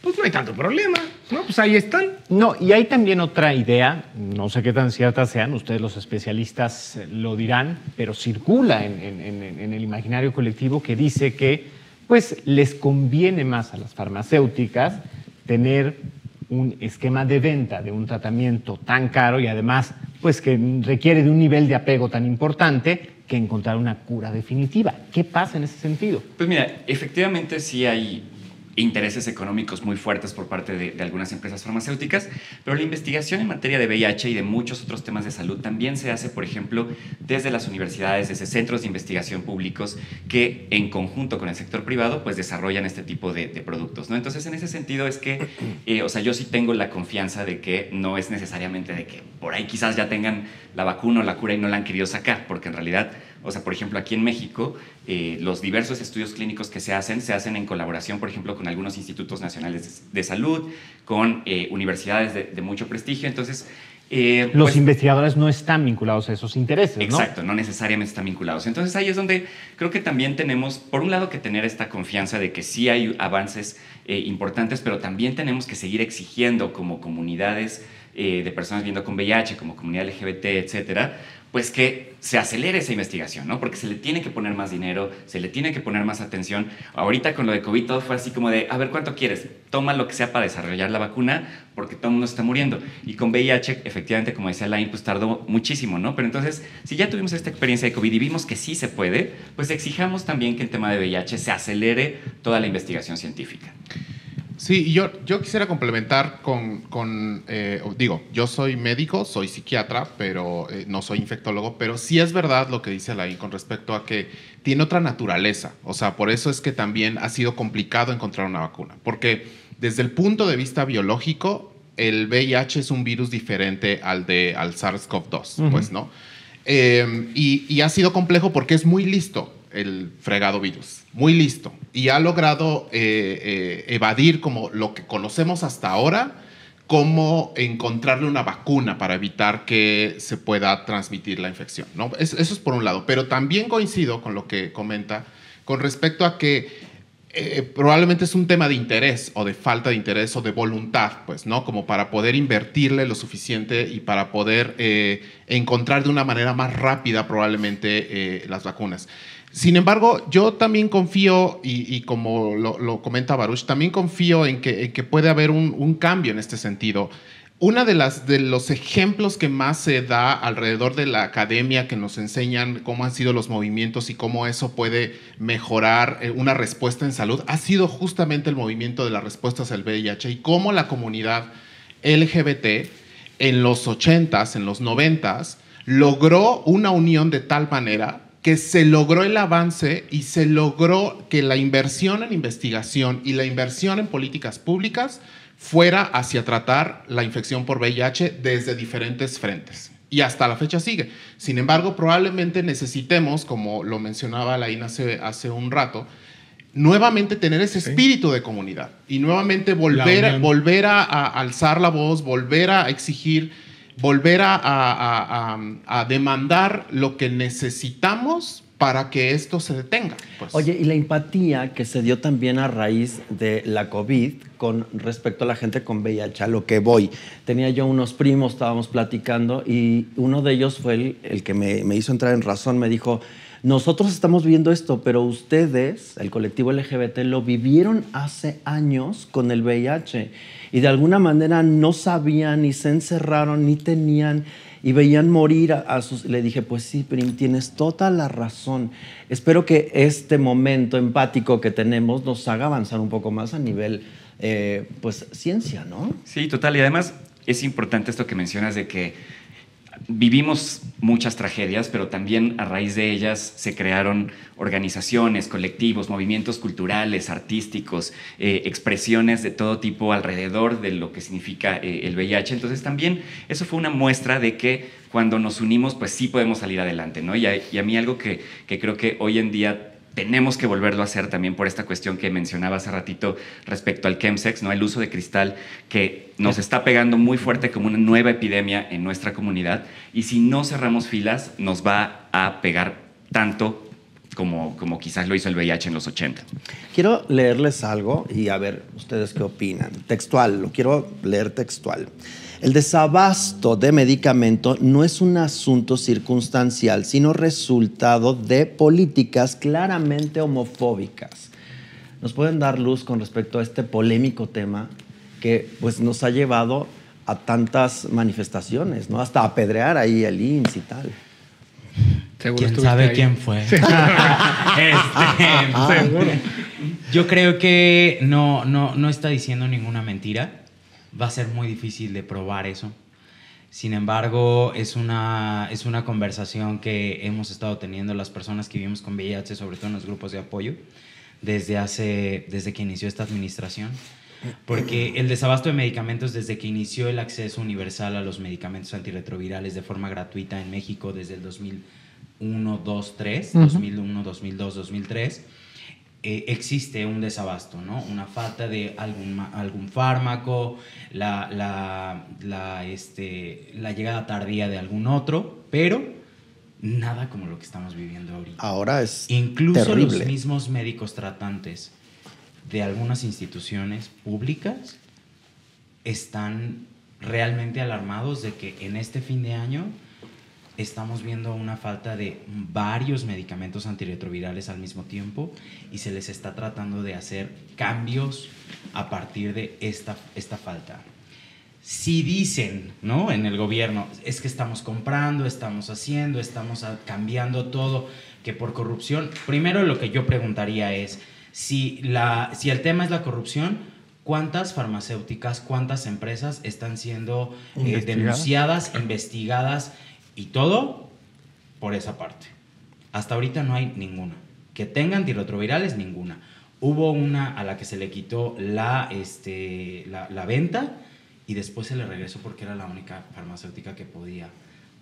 pues no hay tanto problema, ¿no? Pues ahí están. No, y hay también otra idea, no sé qué tan ciertas sean, ustedes los especialistas lo dirán, pero circula en, en, en, en el imaginario colectivo que dice que pues les conviene más a las farmacéuticas tener un esquema de venta de un tratamiento tan caro y además pues que requiere de un nivel de apego tan importante que encontrar una cura definitiva. ¿Qué pasa en ese sentido? Pues mira, efectivamente sí hay intereses económicos muy fuertes por parte de, de algunas empresas farmacéuticas, pero la investigación en materia de V I H y de muchos otros temas de salud también se hace, por ejemplo, desde las universidades, desde centros de investigación públicos que en conjunto con el sector privado pues desarrollan este tipo de, de productos, ¿no? Entonces, en ese sentido es que, eh, o sea, yo sí tengo la confianza de que no es necesariamente de que por ahí quizás ya tengan la vacuna o la cura y no la han querido sacar, porque en realidad... O sea, por ejemplo, aquí en México, eh, los diversos estudios clínicos que se hacen, se hacen en colaboración, por ejemplo, con algunos institutos nacionales de salud, con eh, universidades de, de mucho prestigio. Entonces, Eh, los pues, investigadores no están vinculados a esos intereses, ¿no? Exacto, no necesariamente están vinculados. Entonces ahí es donde creo que también tenemos, por un lado, que tener esta confianza de que sí hay avances eh, importantes, pero también tenemos que seguir exigiendo como comunidades eh, de personas viviendo con V I H, como comunidad L G B T, etcétera, pues que se acelere esa investigación, ¿no? Porque se le tiene que poner más dinero, se le tiene que poner más atención. Ahorita con lo de COVID todo fue así como de, a ver, ¿cuánto quieres? Toma lo que sea para desarrollar la vacuna porque todo el mundo está muriendo. Y con V I H, efectivamente, como decía Alain, pues tardó muchísimo, ¿no? Pero entonces, si ya tuvimos esta experiencia de COVID y vimos que sí se puede, pues exijamos también que el tema de V I H se acelere toda la investigación científica. Sí, yo, yo quisiera complementar con, con eh, digo, yo soy médico, soy psiquiatra, pero eh, no soy infectólogo, pero sí es verdad lo que dice Alain con respecto a que tiene otra naturaleza. O sea, por eso es que también ha sido complicado encontrar una vacuna, porque desde el punto de vista biológico, el V I H es un virus diferente al de al SARS CoV dos, uh-huh. pues, ¿no? Eh, y, y ha sido complejo porque es muy listo el fregado virus, muy listo, y ha logrado eh, eh, evadir como lo que conocemos hasta ahora, cómo encontrarle una vacuna para evitar que se pueda transmitir la infección, ¿no? Eso es por un lado, pero también coincido con lo que comenta con respecto a que eh, probablemente es un tema de interés o de falta de interés o de voluntad, pues, ¿no? Como para poder invertirle lo suficiente y para poder eh, encontrar de una manera más rápida probablemente eh, las vacunas. Sin embargo, yo también confío, y, y como lo, lo comenta Baruch, también confío en que, en que puede haber un, un cambio en este sentido. Uno de, de los ejemplos que más se da alrededor de la academia, que nos enseñan cómo han sido los movimientos y cómo eso puede mejorar una respuesta en salud, ha sido justamente el movimiento de las respuestas al V I H y cómo la comunidad L G B T en los ochentas, en los noventas, logró una unión de tal manera que se logró el avance y se logró que la inversión en investigación y la inversión en políticas públicas fuera hacia tratar la infección por V I H desde diferentes frentes. Y hasta la fecha sigue. Sin embargo, probablemente necesitemos, como lo mencionaba Alain hace, hace un rato, nuevamente tener ese espíritu de comunidad y nuevamente volver, volver a, a alzar la voz, volver a exigir, volver a, a, a, a demandar lo que necesitamos para que esto se detenga. Pues. Oye, y la empatía que se dio también a raíz de la COVID con respecto a la gente con V I H, a lo que voy. Tenía yo unos primos, estábamos platicando, y uno de ellos fue el, el que me, me hizo entrar en razón, me dijo, nosotros estamos viendo esto, pero ustedes, el colectivo L G B T, lo vivieron hace años con el V I H y de alguna manera no sabían, ni se encerraron, ni tenían, y veían morir a, a sus... Le dije, pues sí, Prim, tienes toda la razón. Espero que este momento empático que tenemos nos haga avanzar un poco más a nivel, eh, pues, ciencia, ¿no? Sí, total. Y además es importante esto que mencionas de que vivimos muchas tragedias, pero también a raíz de ellas se crearon organizaciones, colectivos, movimientos culturales, artísticos, eh, expresiones de todo tipo alrededor de lo que significa eh, el V I H. Entonces también eso fue una muestra de que cuando nos unimos, pues sí podemos salir adelante, ¿no? Y a, y a mí algo que, que creo que hoy en día tenemos que volverlo a hacer también por esta cuestión que mencionaba hace ratito respecto al chemsex, ¿no? El uso de cristal que nos está pegando muy fuerte como una nueva epidemia en nuestra comunidad y si no cerramos filas nos va a pegar tanto como, como quizás lo hizo el V I H en los ochenta. Quiero leerles algo y a ver ustedes qué opinan. Textual, lo quiero leer textual. El desabasto de medicamento no es un asunto circunstancial, sino resultado de políticas claramente homofóbicas. ¿Nos pueden dar luz con respecto a este polémico tema que pues, nos ha llevado a tantas manifestaciones, ¿no? Hasta apedrear ahí el I M S S y tal? ¿Quién sabe ahí? Quién fue? Sí. este, ah, seguro. Yo creo que no, no, no está diciendo ninguna mentira. Va a ser muy difícil de probar eso. Sin embargo, es una, es una conversación que hemos estado teniendo las personas que vivimos con V I H, sobre todo en los grupos de apoyo, desde, hace, desde que inició esta administración. Porque el desabasto de medicamentos desde que inició el acceso universal a los medicamentos antirretrovirales de forma gratuita en México desde el 2000, dos mil uno, dos mil tres, uh-huh. dos mil uno, dos mil dos, dos mil tres, eh, existe un desabasto, ¿no? Una falta de algún, algún fármaco, la, la, la, este, la llegada tardía de algún otro, pero nada como lo que estamos viviendo ahorita. Ahora es incluso terrible. Los mismos médicos tratantes de algunas instituciones públicas están realmente alarmados de que en este fin de año estamos viendo una falta de varios medicamentos antirretrovirales al mismo tiempo y se les está tratando de hacer cambios a partir de esta, esta falta. Si dicen, ¿no?, en el gobierno, es que estamos comprando, estamos haciendo, estamos cambiando todo, que por corrupción, primero lo que yo preguntaría es, si, la, si el tema es la corrupción, ¿cuántas farmacéuticas, cuántas empresas están siendo eh, denunciadas, investigadas y todo por esa parte? Hasta ahorita no hay ninguna. Que tengan antirretrovirales, ninguna. Hubo una a la que se le quitó la, este, la, la venta, y después se le regresó porque era la única farmacéutica que podía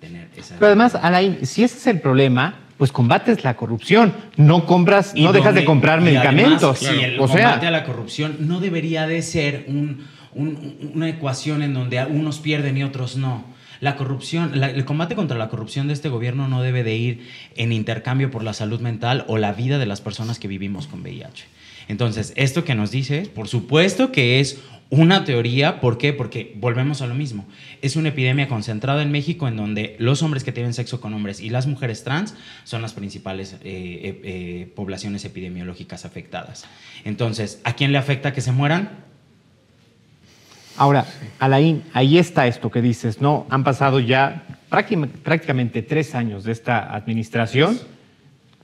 tener esa... Pero además, Alain, si ese es el problema, pues combates la corrupción. No compras, no donde, dejas de comprar y medicamentos. Además, claro. Y el o combate sea, a la corrupción no debería de ser un, un, una ecuación en donde unos pierden y otros no. La corrupción, la, el combate contra la corrupción de este gobierno no debe de ir en intercambio por la salud mental o la vida de las personas que vivimos con V I H. Entonces, esto que nos dice, por supuesto que es una teoría. ¿Por qué? Porque volvemos a lo mismo. Es una epidemia concentrada en México en donde los hombres que tienen sexo con hombres y las mujeres trans son las principales eh, eh, eh, poblaciones epidemiológicas afectadas. Entonces, ¿a quién le afecta que se mueran? Ahora, Alain, ahí está esto que dices, ¿no? Han pasado ya prácticamente tres años de esta administración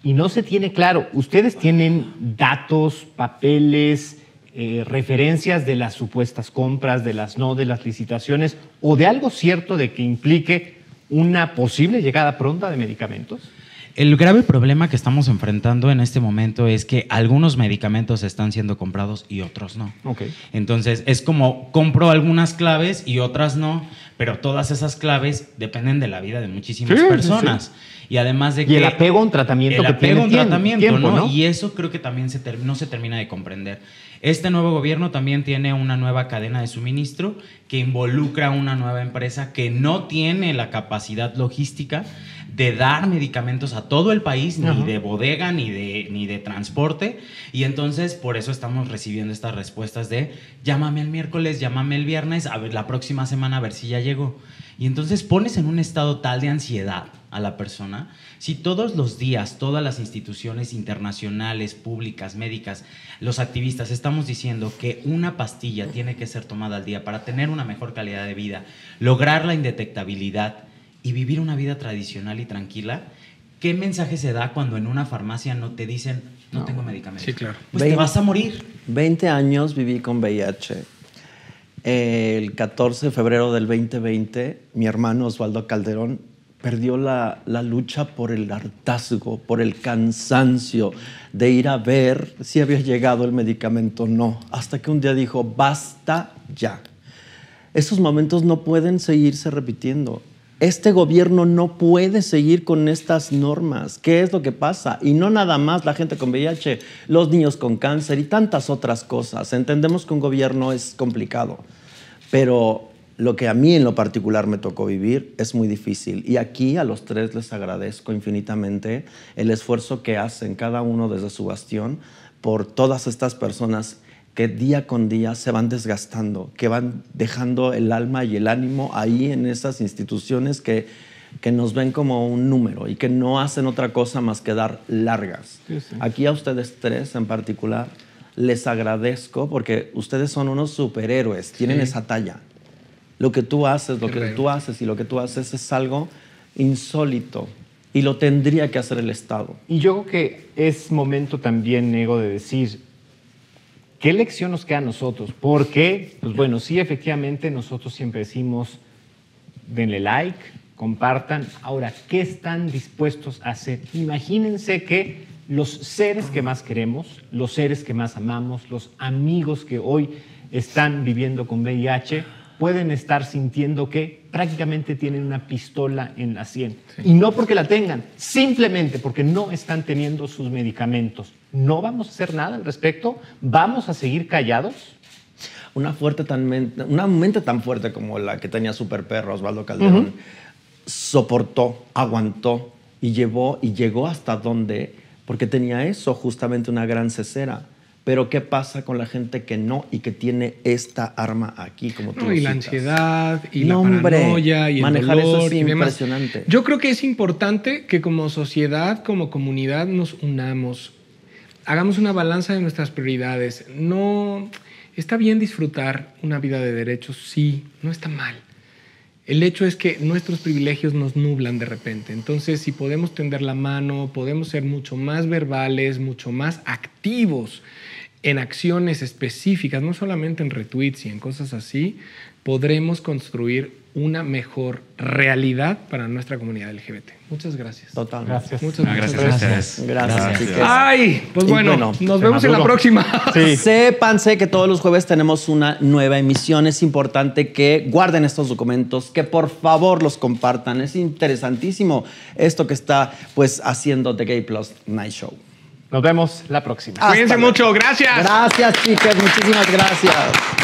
y no se tiene claro. ¿Ustedes tienen datos, papeles... Eh, referencias de las supuestas compras, de las no, de las licitaciones o de algo cierto de que implique una posible llegada pronta de medicamentos? El grave problema que estamos enfrentando en este momento es que algunos medicamentos están siendo comprados y otros no. Okay. Entonces, es como compro algunas claves y otras no, pero todas esas claves dependen de la vida de muchísimas sí, personas. Sí, sí. Y además de que... Y el apego a un tratamiento. El apego a un tratamiento, tiempo, ¿no? ¿no? Y eso creo que también se ter- no se termina de comprender. Este nuevo gobierno también tiene una nueva cadena de suministro que involucra una nueva empresa que no tiene la capacidad logística de dar medicamentos a todo el país, ni Ajá. de bodega, ni de, ni de transporte. Y entonces, por eso estamos recibiendo estas respuestas de llámame el miércoles, llámame el viernes, a ver, la próxima semana a ver si ya llegó. Y entonces pones en un estado tal de ansiedad a la persona, si todos los días, todas las instituciones internacionales, públicas, médicas, los activistas, estamos diciendo que una pastilla tiene que ser tomada al día para tener una mejor calidad de vida, lograr la indetectabilidad y vivir una vida tradicional y tranquila, ¿qué mensaje se da cuando en una farmacia no te dicen, no, no. tengo medicamento? Sí, claro. Pues veinte, te vas a morir. veinte años viví con V I H. El catorce de febrero del veinte veinte, mi hermano Osvaldo Calderón perdió la, la lucha por el hartazgo, por el cansancio de ir a ver si había llegado el medicamento o no, hasta que un día dijo, basta ya. Esos momentos no pueden seguirse repitiendo. Este gobierno no puede seguir con estas normas. ¿Qué es lo que pasa? Y no nada más la gente con V I H, los niños con cáncer y tantas otras cosas. Entendemos que un gobierno es complicado, pero... Lo que a mí en lo particular me tocó vivir es muy difícil. Y aquí a los tres les agradezco infinitamente el esfuerzo que hacen cada uno desde su bastión por todas estas personas que día con día se van desgastando, que van dejando el alma y el ánimo ahí en esas instituciones que, que nos ven como un número y que no hacen otra cosa más que dar largas. Sí, sí. Aquí a ustedes tres en particular les agradezco porque ustedes son unos superhéroes, tienen sí. esa talla. Lo que tú haces, lo que tú haces y lo que tú haces es algo insólito y lo tendría que hacer el Estado. Y yo creo que es momento también, Ego, de decir qué lección nos queda a nosotros. Porque, pues bueno, sí, efectivamente, nosotros siempre decimos denle like, compartan. Ahora, ¿qué están dispuestos a hacer? Imagínense que los seres que más queremos, los seres que más amamos, los amigos que hoy están viviendo con V I H... pueden estar sintiendo que prácticamente tienen una pistola en la sien. Sí. Y no porque la tengan, simplemente porque no están teniendo sus medicamentos. ¿No vamos a hacer nada al respecto? ¿Vamos a seguir callados? Una, fuerte tan, una mente tan fuerte como la que tenía Super Perro Osvaldo Calderón, uh-huh, soportó, aguantó y, llevó, y llegó hasta donde, porque tenía eso, justamente una gran cesera. Pero ¿qué pasa con la gente que no y que tiene esta arma aquí? Como tú no, y citas? La ansiedad, y no, la paranoia, hombre, y el manejar dolor, eso es y impresionante. Demás. Yo creo que es importante que como sociedad, como comunidad, nos unamos. Hagamos una balanza de nuestras prioridades. No... Está bien disfrutar una vida de derechos, sí, no está mal. El hecho es que nuestros privilegios nos nublan de repente. Entonces, si podemos tender la mano, podemos ser mucho más verbales, mucho más activos en acciones específicas, no solamente en retweets y en cosas así, podremos construir una mejor realidad para nuestra comunidad L G B T. Muchas gracias. Total. Gracias. Muchas, no, muchas gracias. Gracias. Gracias. Gracias. Ay, pues bueno, bueno nos vemos en la próxima. Sí. Sépanse que todos los jueves tenemos una nueva emisión. Es importante que guarden estos documentos, que por favor los compartan. Es interesantísimo esto que está pues haciendo The Gay Plus Night Show. Nos vemos la próxima. Hasta Cuídense bien. mucho. Gracias. Gracias, chicas. Muchísimas gracias.